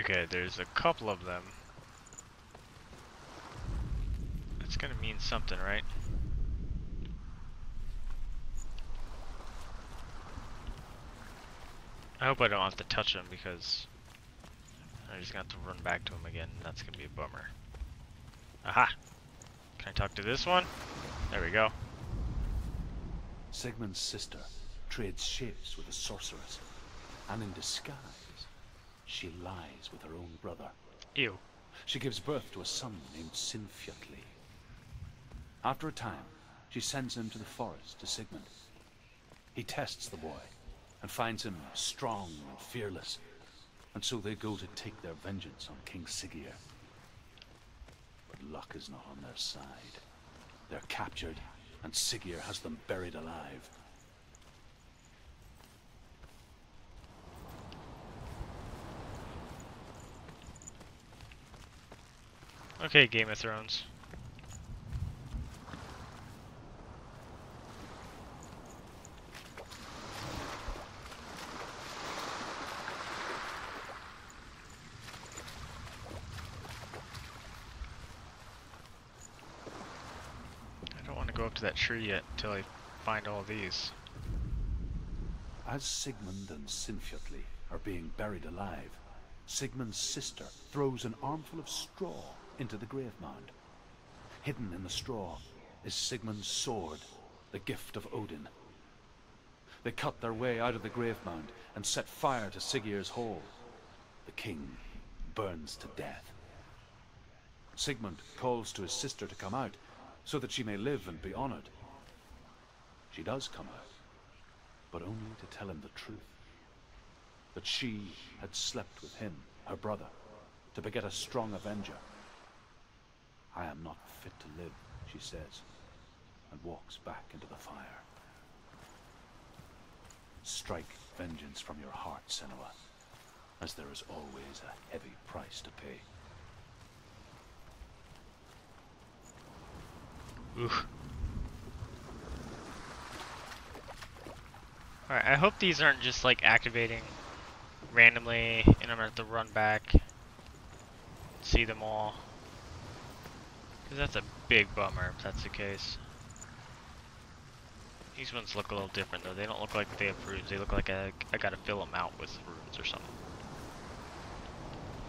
Okay, there's a couple of them. It's gonna mean something, right? I hope I don't have to touch him, because I just got to run back to him again, and that's gonna be a bummer. Aha! Can I talk to this one? There we go. Sigmund's sister trades shapes with a sorceress, and in disguise, she lies with her own brother. Ew. She gives birth to a son named Sinfjötli. After a time, she sends him to the forest to Sigmund. He tests the boy and finds him strong and fearless, and so they go to take their vengeance on King Siggeir. But luck is not on their side. They're captured, and Siggeir has them buried alive. Okay, Game of Thrones. I don't want to go up to that tree yet until I find all these. As Sigmund and Sinfjötli are being buried alive, Sigmund's sister throws an armful of straw into the grave mound. Hidden in the straw is Sigmund's sword, the gift of Odin. They cut their way out of the grave mound and set fire to Siggeir's hall. The king burns to death. Sigmund calls to his sister to come out so that she may live and be honored. She does come out, but only to tell him the truth. That she had slept with him, her brother, to beget a strong avenger. I am not fit to live, she says, and walks back into the fire. Strike vengeance from your heart, Senua, as there is always a heavy price to pay. Oof. Alright, I hope these aren't just like activating randomly and I'm gonna have to run back and see them all. Cause that's a big bummer if that's the case. These ones look a little different though. They don't look like they have runes. They look like I, I gotta fill them out with runes or something.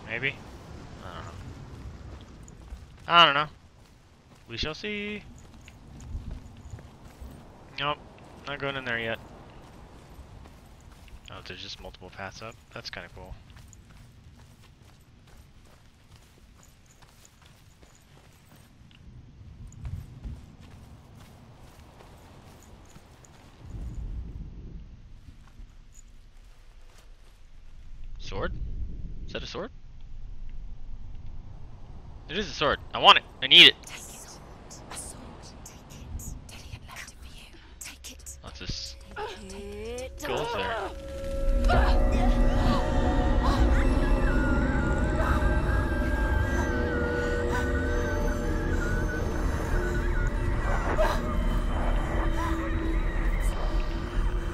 Maybe? I don't know. I don't know. We shall see. Nope. Not going in there yet. Oh, there's just multiple paths up? That's kinda cool. Sword? Is that a sword? It is a sword. I want it. I need it. Take it. A sword. Take it. Take it left of you. Take it. Let's just go up there.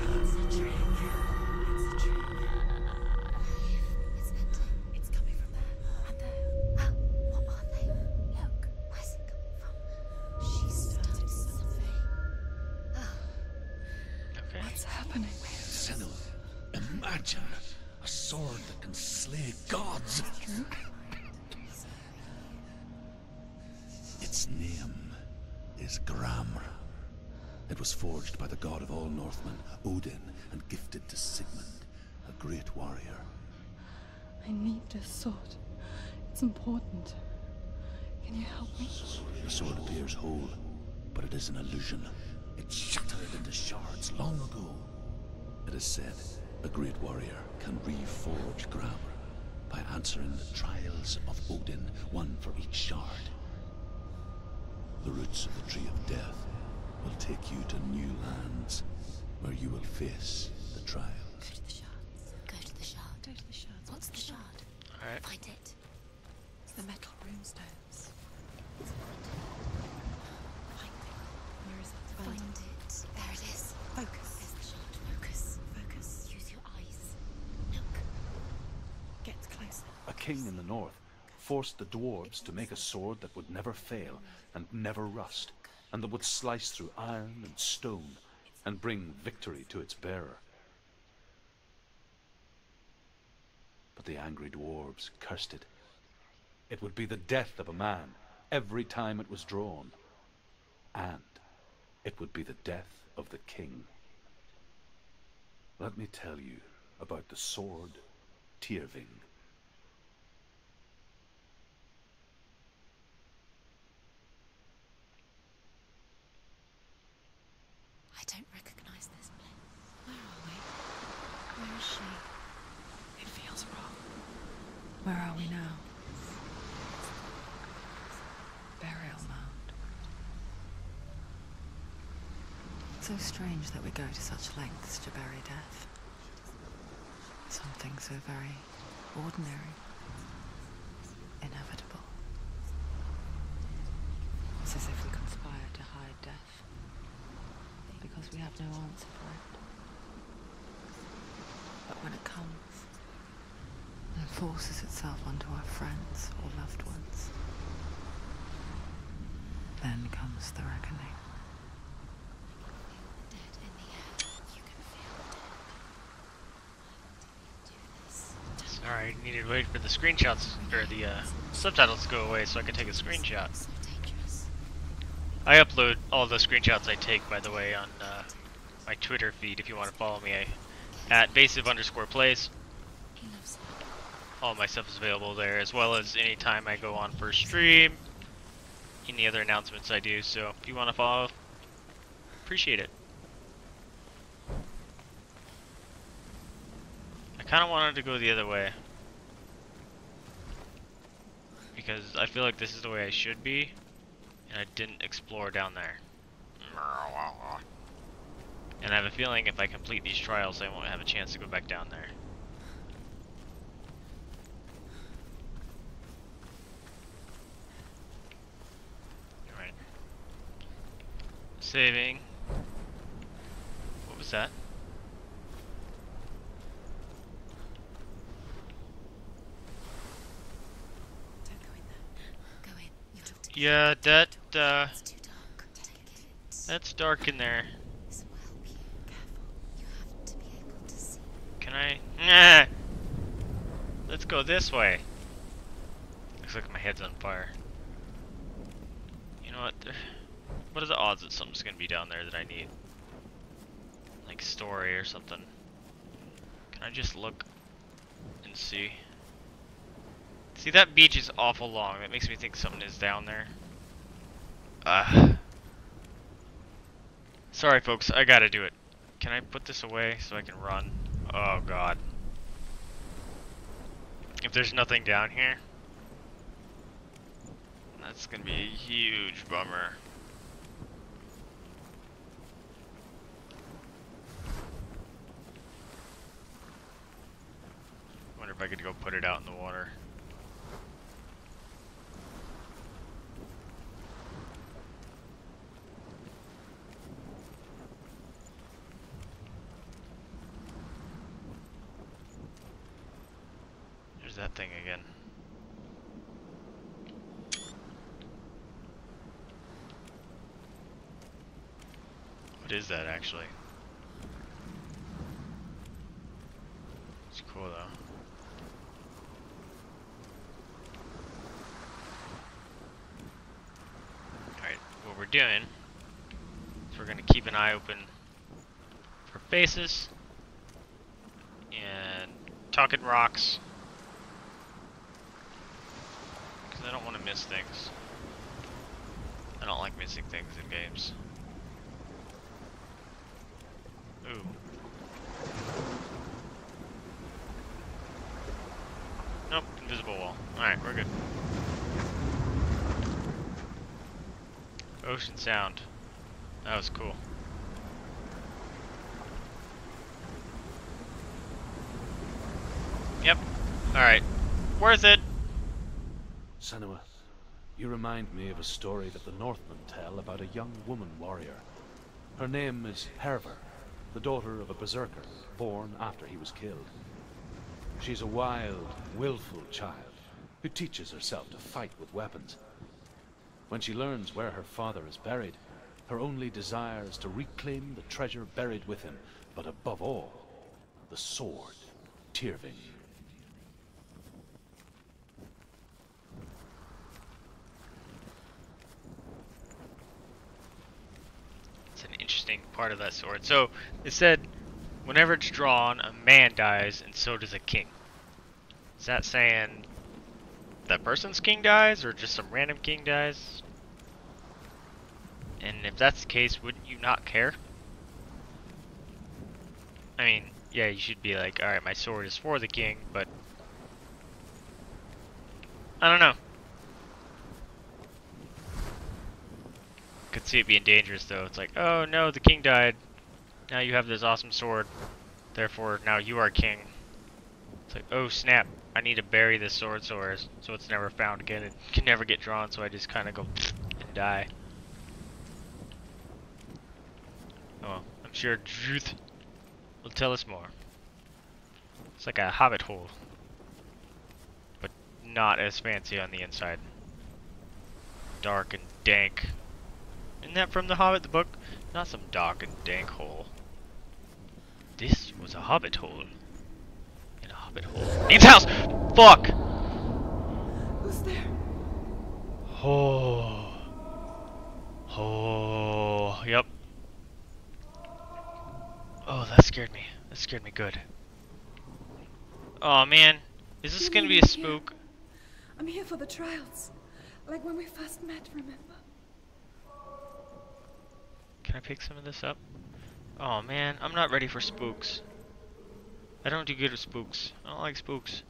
It's a trick. It's a trick. happening? Senua, imagine a sword that can slay gods. True. Its name is Gramra. It was forged by the god of all Northmen, Odin, and gifted to Sigmund, a great warrior. I need this sword. It's important. Can you help me? The sword appears whole, but it is an illusion. It shattered into shards long ago. It is said a great warrior can reforge Gramr by answering the trials of Odin, one for each shard. The roots of the Tree of Death will take you to new lands, where you will face the trials. Go to the shards. Go to the shard. Go to the shards. What's the shard? All right. Find it. It's the metal runestones. Find it. There it is. Focus. There's the shard. Focus. Focus. Use your eyes. Look. Get closer. A king in the north forced the dwarves to make a sword that would never fail and never rust, and that would slice through iron and stone and bring victory to its bearer. But the angry dwarves cursed it. It would be the death of a man every time it was drawn. And it would be the death of the king. Let me tell you about the sword Tyrving. I don't recognize this place. Where are we? Where is she? It feels wrong. Where are we now? Burial Mound. So strange that we go to such lengths to bury death. Something so very ordinary, inevitable. It's as if we conspire to hide death, because we have no answer for it. But when it comes and forces itself onto our friends or loved ones, then comes the reckoning. Alright, need to wait for the screenshots, or the uh, subtitles to go away so I can take a screenshot. I upload all the screenshots I take, by the way, on uh, my Twitter feed if you want to follow me, I, at Vaesive underscore plays. All my stuff is available there, as well as any time I go on for stream, any other announcements I do, so if you want to follow, appreciate it. I kind of wanted to go the other way, because I feel like this is the way I should be, and I didn't explore down there. And I have a feeling if I complete these trials, I won't have a chance to go back down there. Alright. Saving. What was that? Yeah, that, uh, that's dark in there. Can I? Nah! Let's go this way. Looks like my head's on fire. You know what? What are the odds that something's gonna be down there that I need? Like story or something. Can I just look and see? See, that beach is awful long. That makes me think something is down there. Uh, sorry, folks. I gotta do it. Can I put this away so I can run? Oh, God. If there's nothing down here, that's gonna be a huge bummer. I wonder if I could go put it out in the water. That thing again. What is that actually? cool though. Alright, what we're doing is we're going to keep an eye open for faces and tuck at rocks, because I don't want to miss things. I don't like missing things in games. Ooh. Nope, invisible wall. Alright, we're good. Ocean sound. That was cool. Yep. Alright. Worth it! Senua, you remind me of a story that the Northmen tell about a young woman warrior. Her name is Hervar, the daughter of a berserker, born after he was killed. She's a wild, willful child who teaches herself to fight with weapons. When she learns where her father is buried, her only desire is to reclaim the treasure buried with him, but above all, the sword, Tyrving. It's an interesting part of that sword. So, it said, whenever it's drawn, a man dies, and so does a king. Is that saying that person's king dies, or just some random king dies? And if that's the case, wouldn't you not care? I mean, yeah, you should be like, alright, my sword is for the king, but... I don't know. Could see it being dangerous, though. It's like, oh no, the king died. Now you have this awesome sword, therefore now you are king. It's like, oh snap, I need to bury this sword so it's never found again. It can never get drawn, so I just kind of go and die. Oh, I'm sure Druth will tell us more. It's like a hobbit hole, but not as fancy on the inside. Dark and dank. Isn't that from The Hobbit, the book? Not some dark and dank hole. This was a hobbit hole. In a hobbit hole. Needs house! Fuck! Who's there? Oh. Oh. Yep. Oh, that scared me. That scared me good. Oh, man. Is this gonna be a spook? Here. I'm here for the trials. Like when we first met, remember? Can I pick some of this up? Oh man, I'm not ready for spooks. I don't do good with spooks. I don't like spooks.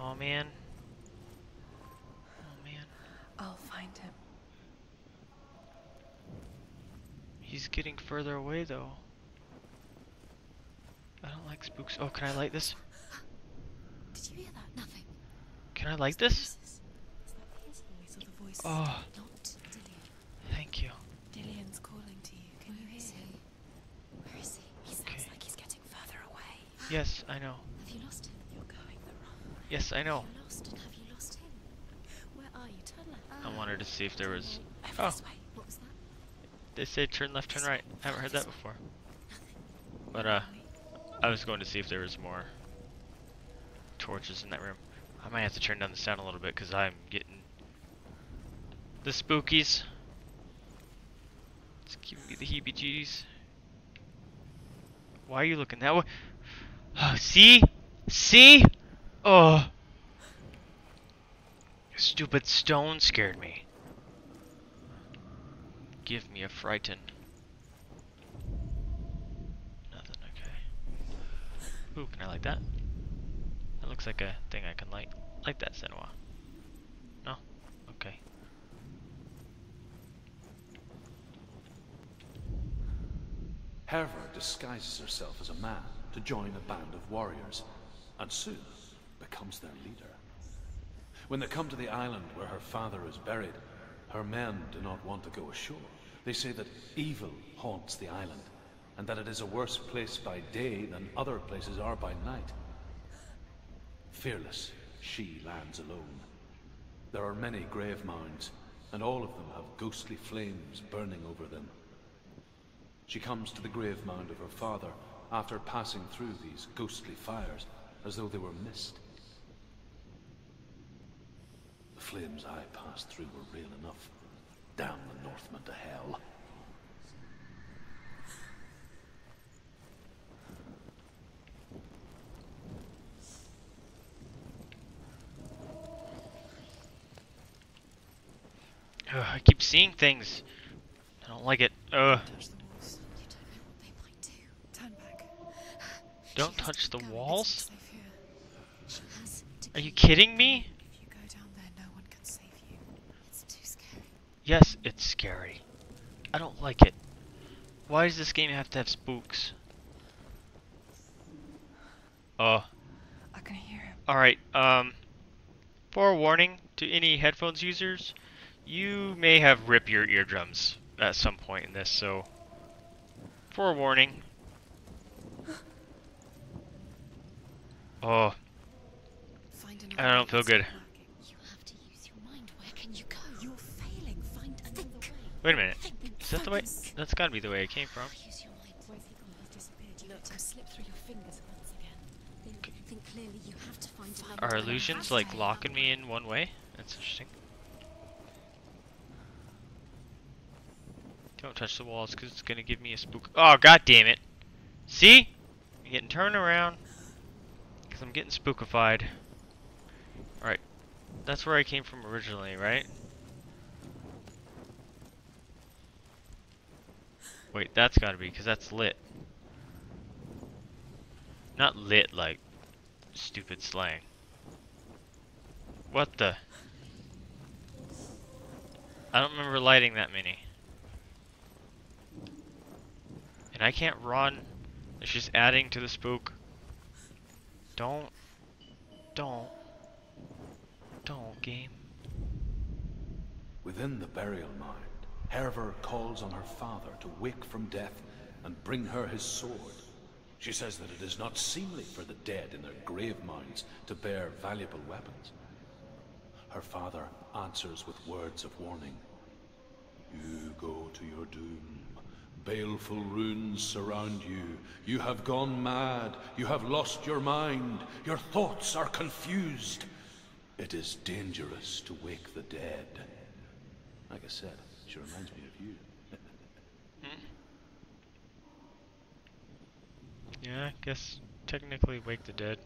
Oh man. Oh man. I'll find him. He's getting further away though. I don't like spooks. Oh, can I light this? Did you hear that? Nothing. Can I light this? Oh. Thank you. Dillian's calling to you. Can you hear him? Where is he? He sounds like he's getting further away. Yes, I know. Have you lost him? You're going the wrong way. Yes, I know. Have you lost him? Have you lost him? Where are you? Turn left. I wanted to see if there was. Oh. This way. What was that? They said turn left, turn right. I haven't heard that before. Nothing. But uh, I was going to see if there was more torches in that room. I might have to turn down the sound a little bit because I'm getting the spookies. It's giving me the heebie-jeebies. Why are you looking that way? Oh, see? See? Oh. Stupid stone scared me. Give me a frighten. Nothing, okay. Ooh, can I light that? That looks like a thing I can light. Light that, Senua. No? Okay. Hervar disguises herself as a man to join a band of warriors, and soon becomes their leader. When they come to the island where her father is buried, her men do not want to go ashore. They say that evil haunts the island, and that it is a worse place by day than other places are by night. Fearless, she lands alone. There are many grave mounds, and all of them have ghostly flames burning over them. She comes to the grave mound of her father, after passing through these ghostly fires as though they were mist. The flames I passed through were real enough. Damn the Northmen to hell. Ugh, I keep seeing things. I don't like it. Ugh. Don't touch the walls? Are you kidding me? Yes, it's scary. I don't like it. Why does this game have to have spooks? Oh. I can hear him. Alright, um forewarning to any headphones users, you may have ripped your eardrums at some point in this, so forewarning. Oh. I don't feel good. Wait a minute. Is that the way? That's gotta be the way it came from. Are illusions like locking me in one way? That's interesting. Don't touch the walls because it's gonna give me a spook. Oh, god damn it! See? I'm getting turned around because I'm getting spookified. Alright. That's where I came from originally, right? Wait, that's gotta be, because that's lit. Not lit like stupid slang. What the? I don't remember lighting that many. And I can't run. It's just adding to the spook. Don't. Don't. Don't, game. Within the burial mine, Hervar calls on her father to wake from death and bring her his sword. She says that it is not seemly for the dead in their grave mounds to bear valuable weapons. Her father answers with words of warning. You go to your doom. Baleful runes surround you. You have gone mad. You have lost your mind. Your thoughts are confused. It is dangerous to wake the dead. Like I said, she reminds me of you. Yeah, I guess technically wake the dead.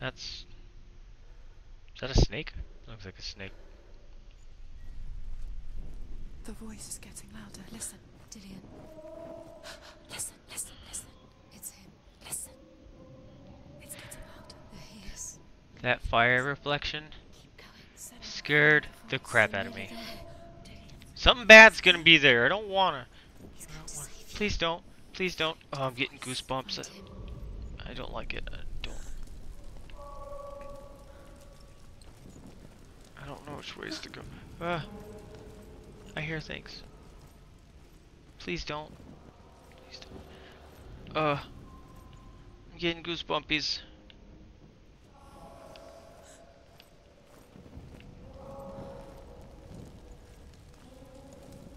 That's... Is that a snake? Looks like a snake. The voice is getting louder. Listen, Dillian. Listen, listen, listen. It's him. Listen. It's getting louder. There he is. That fire reflection scared the crap out of me. Something bad's gonna be there. I don't wanna. I don't wanna. Please don't. Please don't. Oh, I'm getting goosebumps. I don't like it. I don't. I don't know which ways to go. Uh, I hear things. Please don't. Please don't. Uh, I'm getting goosebumpies.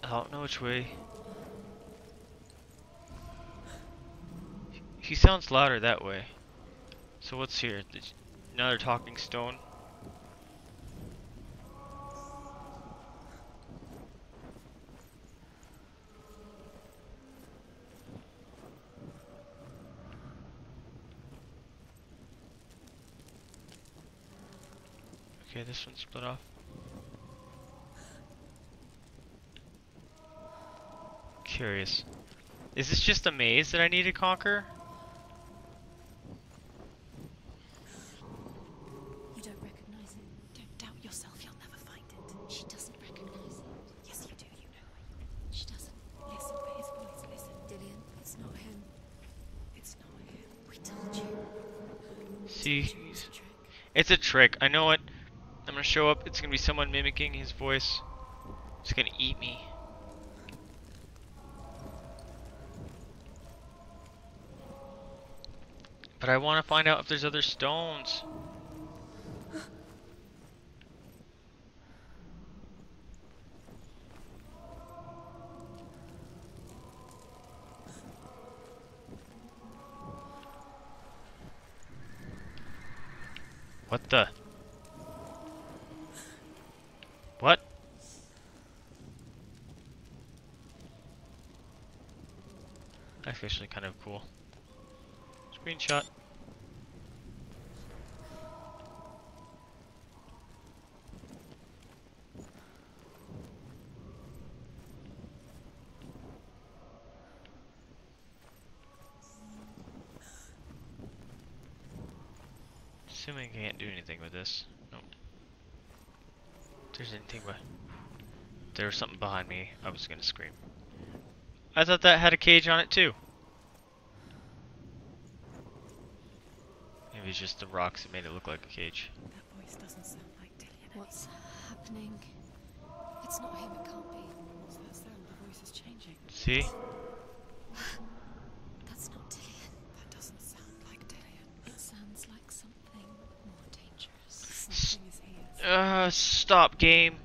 I don't know which way. He sounds louder that way. So what's here? Another talking stone? Okay, this one's split off. Curious. Is this just a maze that I need to conquer? You don't recognize it. Don't doubt yourself, you'll never find it. She doesn't recognize it. Yes, you do, you know. She doesn't. Listen for his voice, listen. Dillian, it's not him. It's not him. We told you. See, it's a trick. It's a trick. I know it. I'm gonna show up. It's gonna be someone mimicking his voice. It's gonna eat me. But I want to find out if there's other stones. What the? What? That's actually kind of cool. Screenshot. Assuming I can't do anything with this. Nope. If there's anything but there was something behind me, I was gonna scream. I thought that had a cage on it too. Maybe it's just the rocks that made it look like a cage. That voice doesn't sound like Dillian. What's happening? It's not him, it can't be. What's that sound? The voice is changing. See? That's not Dillian. That doesn't sound like Dillian. It sounds like something more dangerous. Something is here. Uh, stop, game.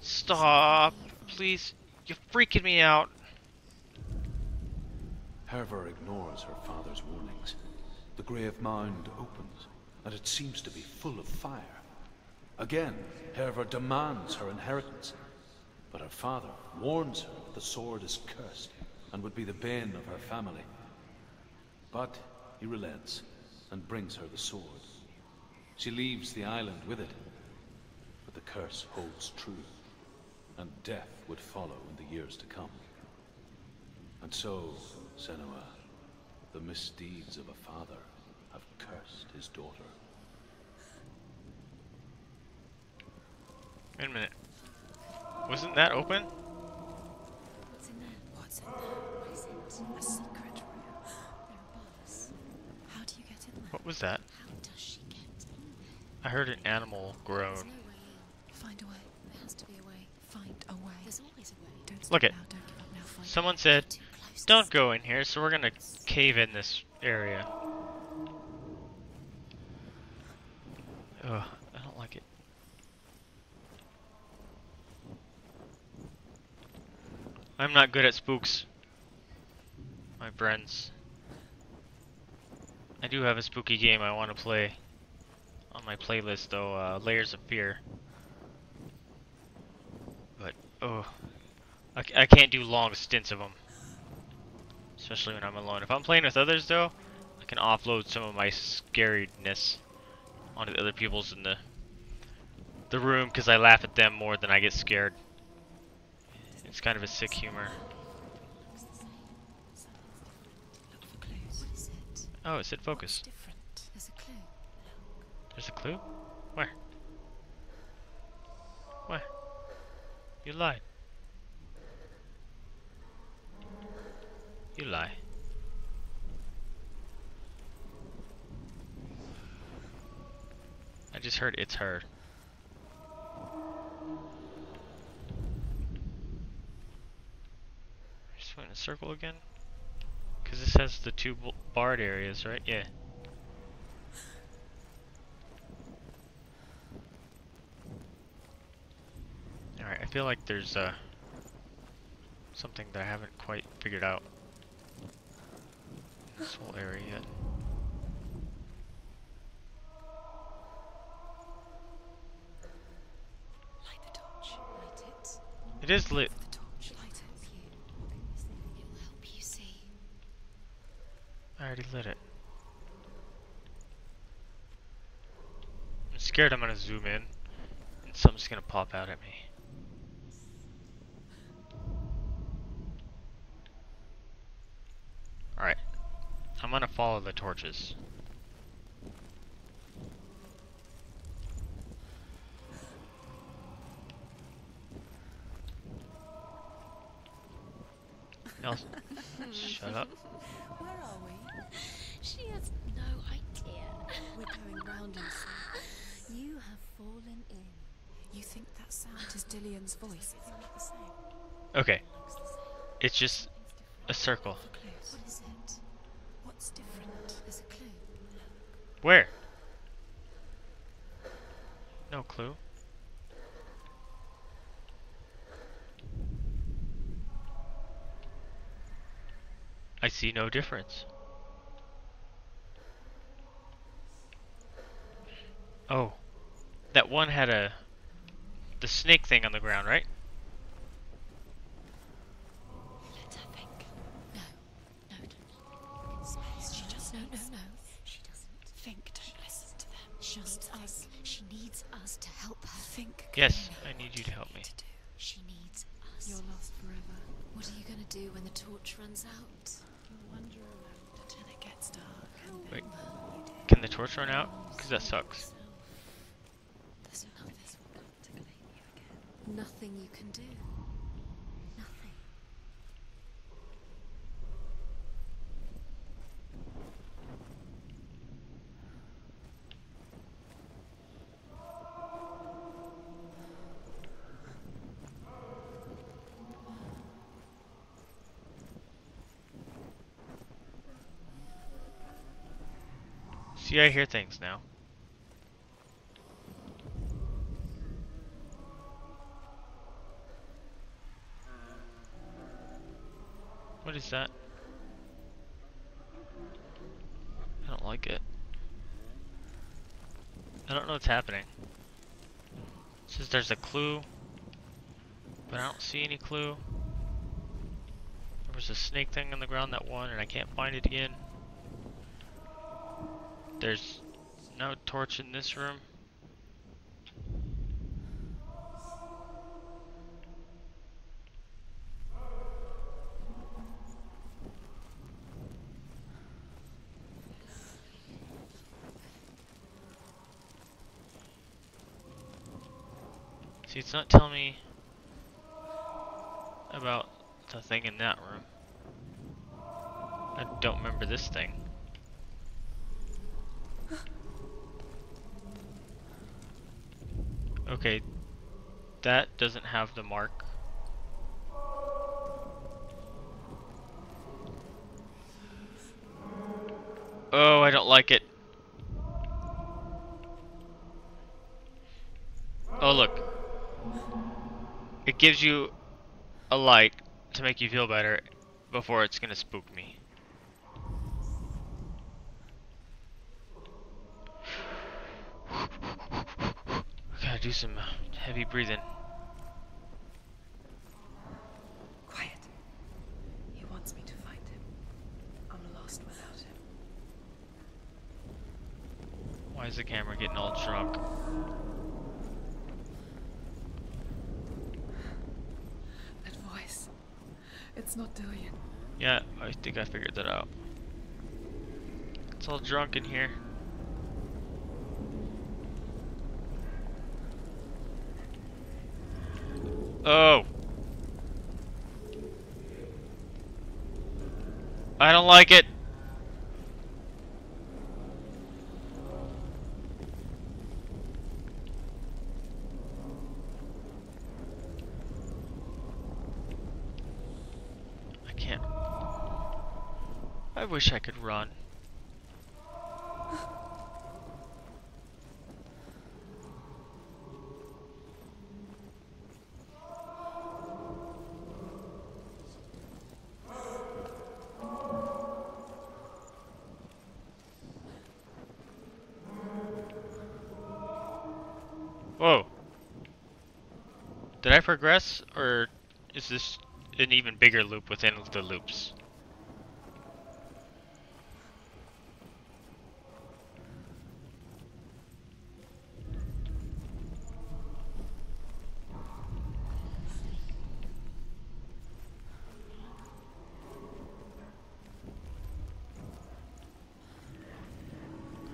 Stop. Please. You're freaking me out. Hervor ignores her father's warnings. The grave mound opens, and it seems to be full of fire. Again, Hervor demands her inheritance, but her father warns her that the sword is cursed and would be the bane of her family. But he relents and brings her the sword. She leaves the island with it, but the curse holds true, and death would follow in the years to come. And so, Senua, the misdeeds of a father have cursed his daughter. Wait a minute. Wasn't that open? What's in there? What's in there? What is it? A secret room. There are bars. How do you get in there? What was that? How does she get in there? I heard an animal groan. There's no way in. Find a way. There has to be a way. Find a way. There's always a way. Don't Look it. Now. Don't give up now. Find Someone said... Don't go in here, so we're gonna cave in this area. Ugh, I don't like it. I'm not good at spooks, my friends. I do have a spooky game I want to play on my playlist, though, uh, Layers of Fear. But, oh, I, I can't do long stints of them. Especially when I'm alone. If I'm playing with others, though, I can offload some of my scariness onto the other people's in the the room because I laugh at them more than I get scared. It's kind of a sick humor. Oh, it said focus. There's a clue? Where? Where? You lied. You lie. I just heard it's her. Just went in a circle again? Because this has the two barred areas, right? Yeah. Alright, I feel like there's uh, something that I haven't quite figured out. This whole area yet. Light the torch. Light it. It is lit. The torch. Light it. It'll help you see. I already lit it. I'm scared I'm gonna zoom in and something's gonna pop out at me. Alright. I'm gonna follow the torches. Nelson, shut up. Where are we? She has no idea. We're going round inside. You have fallen in. You think that sound is Dillian's voice? It's not the same. Okay. It's just a circle. What is it? What's different? There's a clue. Where? No clue. I see no difference. Oh. That one had a... the snake thing on the ground, right? Let her think. No. No, don't. Space. She doesn't. No, no, no. She doesn't. Think. Don't listen to them. She needs us. She needs us to help her. Think. Yes, I need you to help me. She needs us. You're lost forever. What are you going to do when the torch runs out? You'll wander around until it gets dark. Wait. Can the torch run out? Because that sucks. Nothing you can do. Nothing. See, I hear things now. What is that? I don't like it. I don't know what's happening. It says there's a clue, but I don't see any clue. There was a snake thing on the ground that won, and I can't find it again. There's no torch in this room. It's not telling me about the thing in that room. I don't remember this thing. Okay, that doesn't have the mark. Oh, I don't like it. Oh, look. It gives you a light to make you feel better before it's gonna spook me. Gotta do some heavy breathing. Quiet. He wants me to find him. I'm lost without him. Why is the camera getting all drunk? It's not Dillian. Yeah, I think I figured that out. It's all drunk in here. Oh. I don't like it. I wish I could run. Whoa. Did I progress, or is this an even bigger loop within the loops?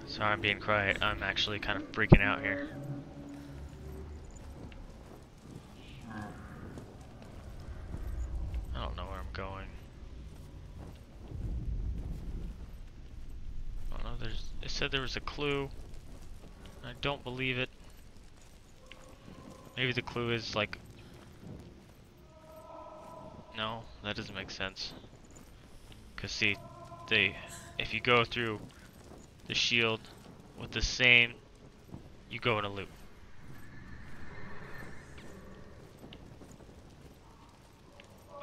Sorry, I'm being quiet. I'm actually kind of freaking out here. I don't know where I'm going. I don't know. There's. It said there was a clue. I don't believe it. Maybe the clue is like. No, that doesn't make sense. Cause see, they. If you go through. The shield with the same, you go in a loop.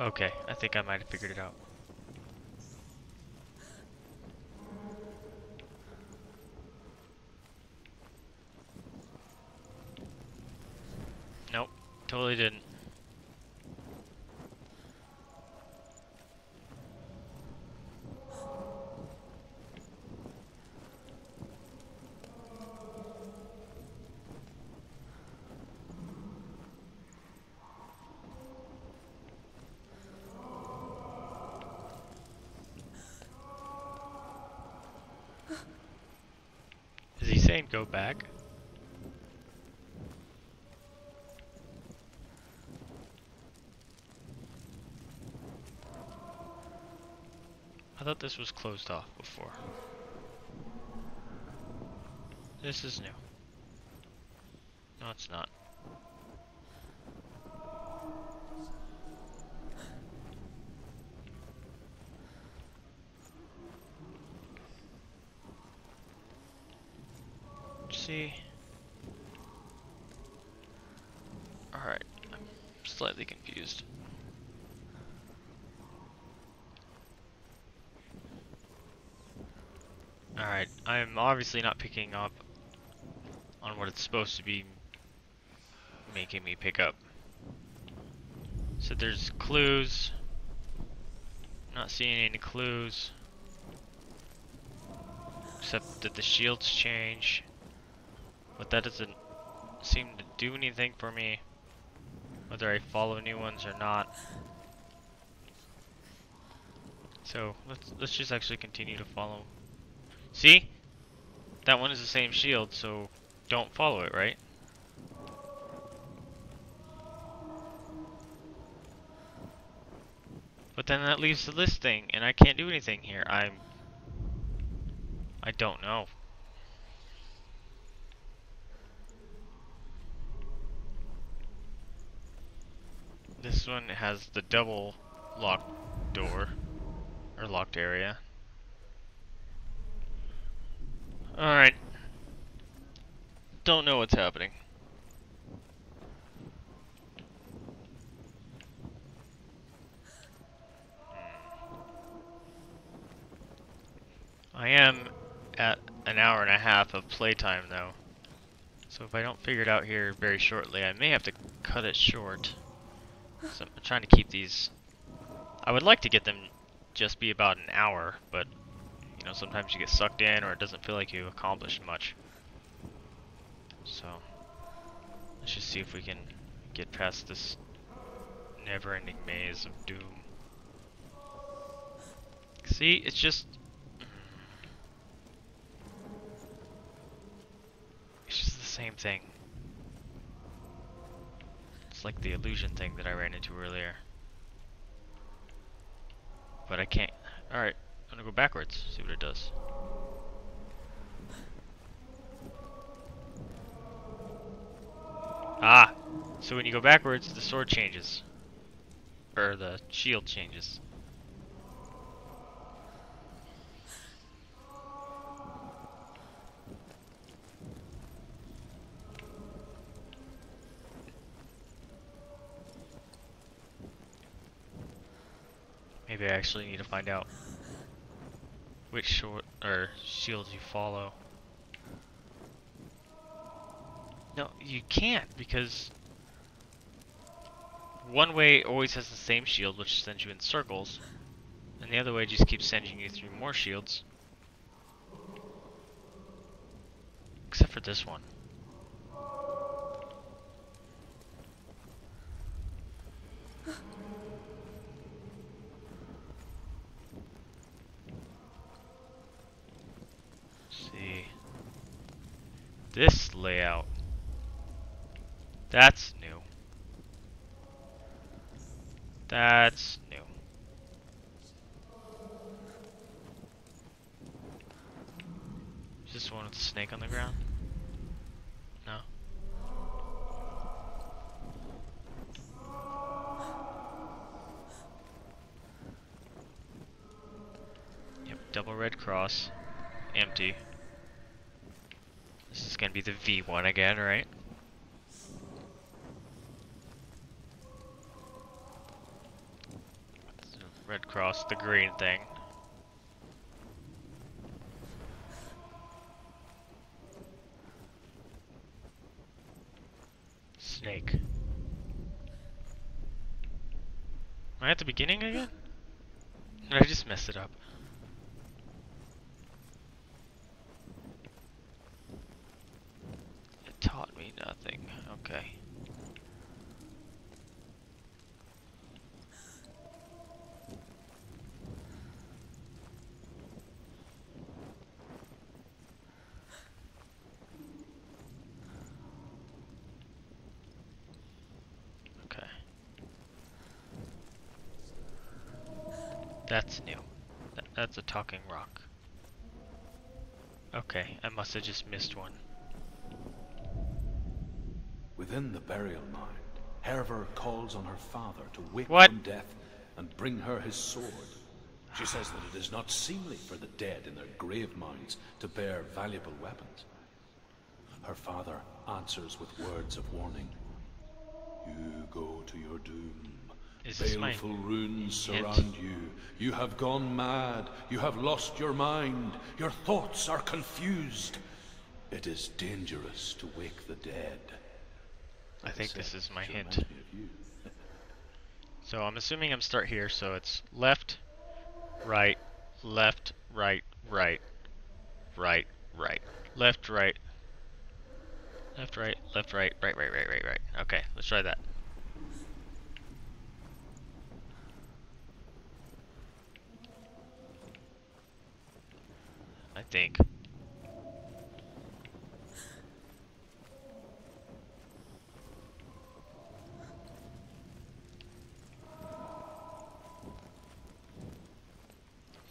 Okay, I think I might have figured it out. Totally didn't. Is he saying go back? I thought this was closed off before. This is new. No, it's not. See? Alright, I'm slightly confused. Alright, I'm obviously not picking up on what it's supposed to be making me pick up. So there's clues. Not seeing any clues. Except that the shields change. But that doesn't seem to do anything for me. Whether I follow new ones or not. So let's let's just actually continue to follow. See? That one is the same shield, so don't follow it, right? But then that leaves the list thing, and I can't do anything here. I'm... I don't know. This one has the double locked door, or locked area. Alright, don't know what's happening. I am at an hour and a half of playtime though, so if I don't figure it out here very shortly, I may have to cut it short. So I'm trying to keep these, I would like to get them just be about an hour, but you know, sometimes you get sucked in or it doesn't feel like you accomplished much. So, let's just see if we can get past this never-ending maze of doom. See, it's just... It's just the same thing. It's like the illusion thing that I ran into earlier. But I can't... Alright. I'm gonna go backwards, see what it does. Ah! So when you go backwards, the sword changes. Or the shield changes. Maybe I actually need to find out which short or shields you follow. No, you can't, because one way always has the same shield, which sends you in circles, and the other way just keeps sending you through more shields. Except for this one. This layout, that's new. That's new. Is this one with the snake on the ground? No. Yep, double red cross, empty. This is gonna be the V one again, right? Red cross, the green thing. Snake. I at the beginning again? I just messed it up. It taught me nothing. Okay. That's new. Th that's a talking rock. Okay, I must have just missed one. Within the burial mound, Hervor calls on her father to wake what? from death and bring her his sword. She says that it is not seemly for the dead in their grave mounds to bear valuable weapons. Her father answers with words of warning. You go to your doom. Baleful runes surround you. You have gone mad. You have lost your mind. Your thoughts are confused. It is dangerous to wake the dead. I think this is my hint. So I'm assuming I'm start here, so it's left, right, left, right, right, right, right, left, right, left, right, left, right, right, right, right, right, right. Okay, let's try that. I think.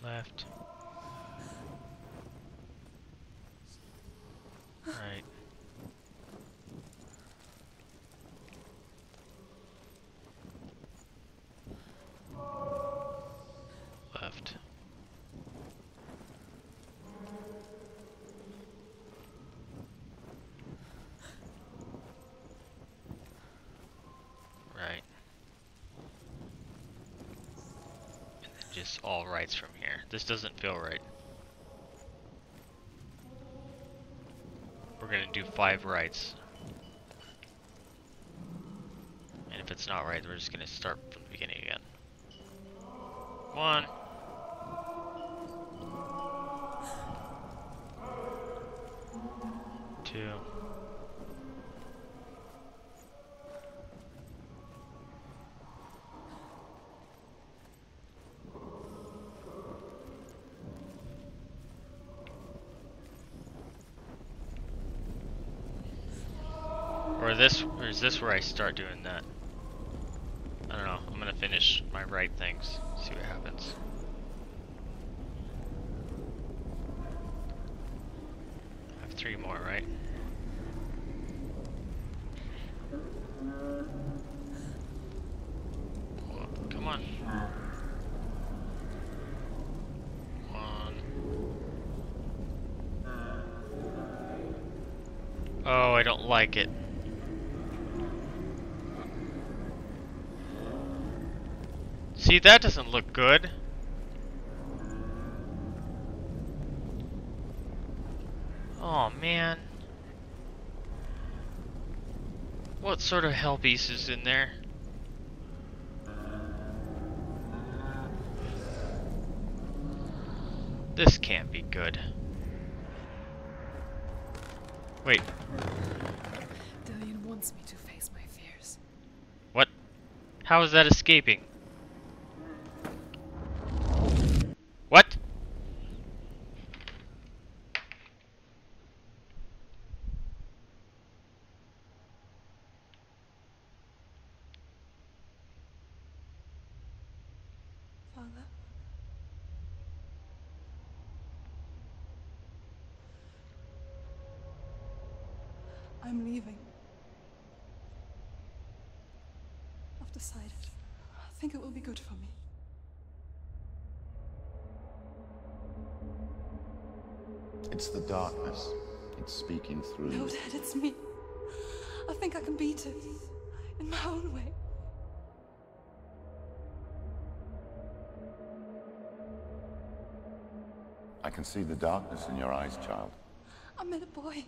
Left. Right. Left. Just all rights from here. This doesn't feel right. We're gonna do five rights. And if it's not right, we're just gonna start from the beginning again. One. Two. Or this, or is this where I start doing that? I don't know. I'm gonna finish my right things. See what happens. I have three more, right? Come on. One. Oh, I don't like it. See, that doesn't look good. Oh man. What sort of hell beast is in there? This can't be good. Wait. Dillion wants me to face my fears. What? How is that escaping? What? Father? I'm leaving. I've decided. I think it will be good for me. It's the darkness. It's speaking through. No, Dad, it's me. I think I can beat it. In my own way. I can see the darkness in your eyes, child. I met a boy.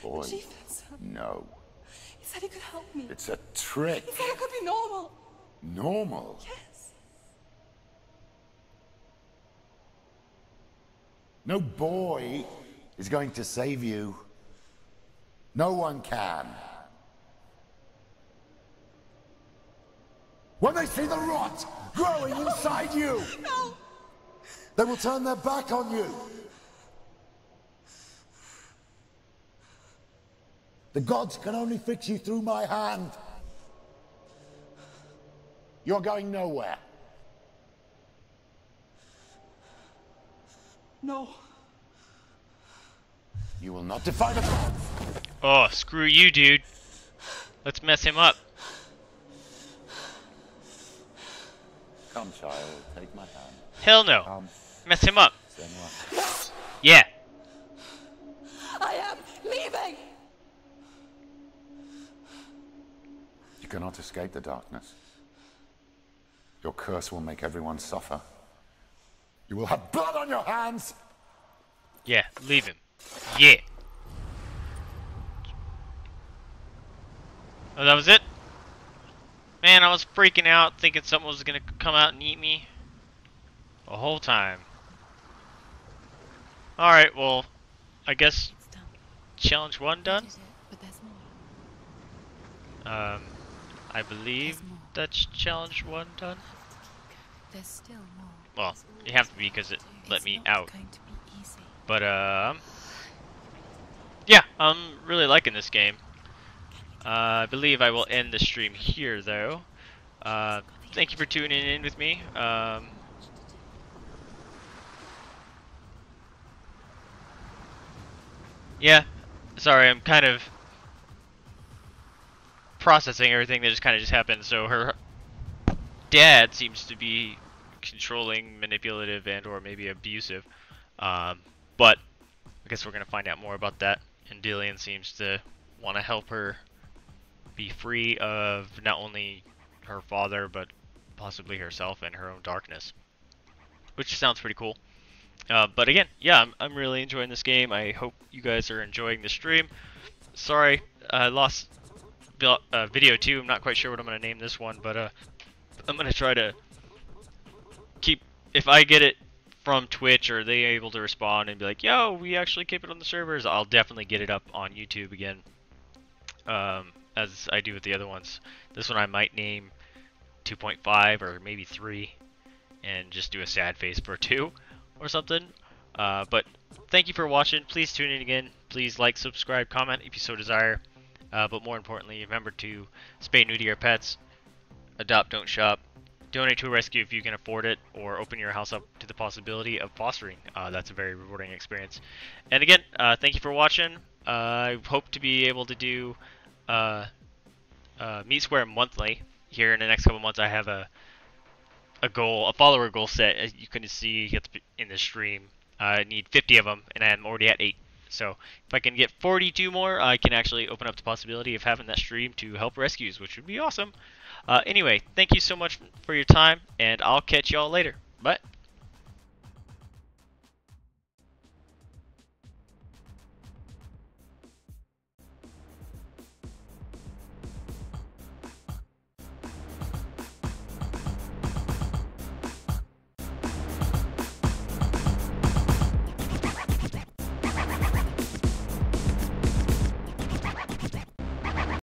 Boy? The chieftain's son. No. He said he could help me. It's a trick. He said I could be normal. Normal? Yes. No boy is going to save you. No one can. When they see the rot growing no. inside you, no. they will turn their back on you. The gods can only fix you through my hand. You're going nowhere. No. You will not defy the gods. Oh, screw you, dude. Let's mess him up. Come, child, take my hand. Hell no. Um, mess him up. Senua. Yeah. I am leaving. You cannot escape the darkness. Your curse will make everyone suffer. You will have blood on your hands. Yeah, leave him. Yeah. Oh, that was it? Man, I was freaking out thinking someone was gonna come out and eat me the whole time. Alright, well, I guess challenge one done? Um, I believe that's challenge one done. Well, you have to be because it let me out. But, um, yeah, I'm really liking this game. Uh, I believe I will end the stream here, though. Uh, thank you for tuning in with me. Um, yeah, sorry, I'm kind of processing everything that just kind of just happened. So her dad seems to be controlling, manipulative, and or maybe abusive. Um, but I guess we're gonna find out more about that. And Dillian seems to want to help her be free of not only her father but possibly herself and her own darkness, which sounds pretty cool. Uh, but again, yeah, I'm, I'm really enjoying this game. I hope you guys are enjoying the stream. Sorry, I uh, lost uh, video two. I'm not quite sure what I'm gonna name this one, but uh, I'm gonna try to keep, if I get it from Twitch or they able to respond and be like, yo, we actually keep it on the servers, I'll definitely get it up on YouTube again. Um, as I do with the other ones. This one I might name two point five or maybe three and just do a sad face for two or something. Uh, but thank you for watching. Please tune in again. Please like, subscribe, comment if you so desire. Uh, but more importantly, remember to spay neuter your pets, adopt, don't shop, donate to a rescue if you can afford it, or open your house up to the possibility of fostering. Uh, that's a very rewarding experience. And again, uh, thank you for watching. Uh, I hope to be able to do Uh, uh, Meet Square monthly here in the next couple months. I have a a goal, a follower goal set. As you can see in the stream, uh, I need fifty of them, and I'm already at eight. So if I can get forty-two more, I can actually open up the possibility of having that stream to help rescues, which would be awesome. Uh, anyway, thank you so much for your time, and I'll catch y'all later. Bye.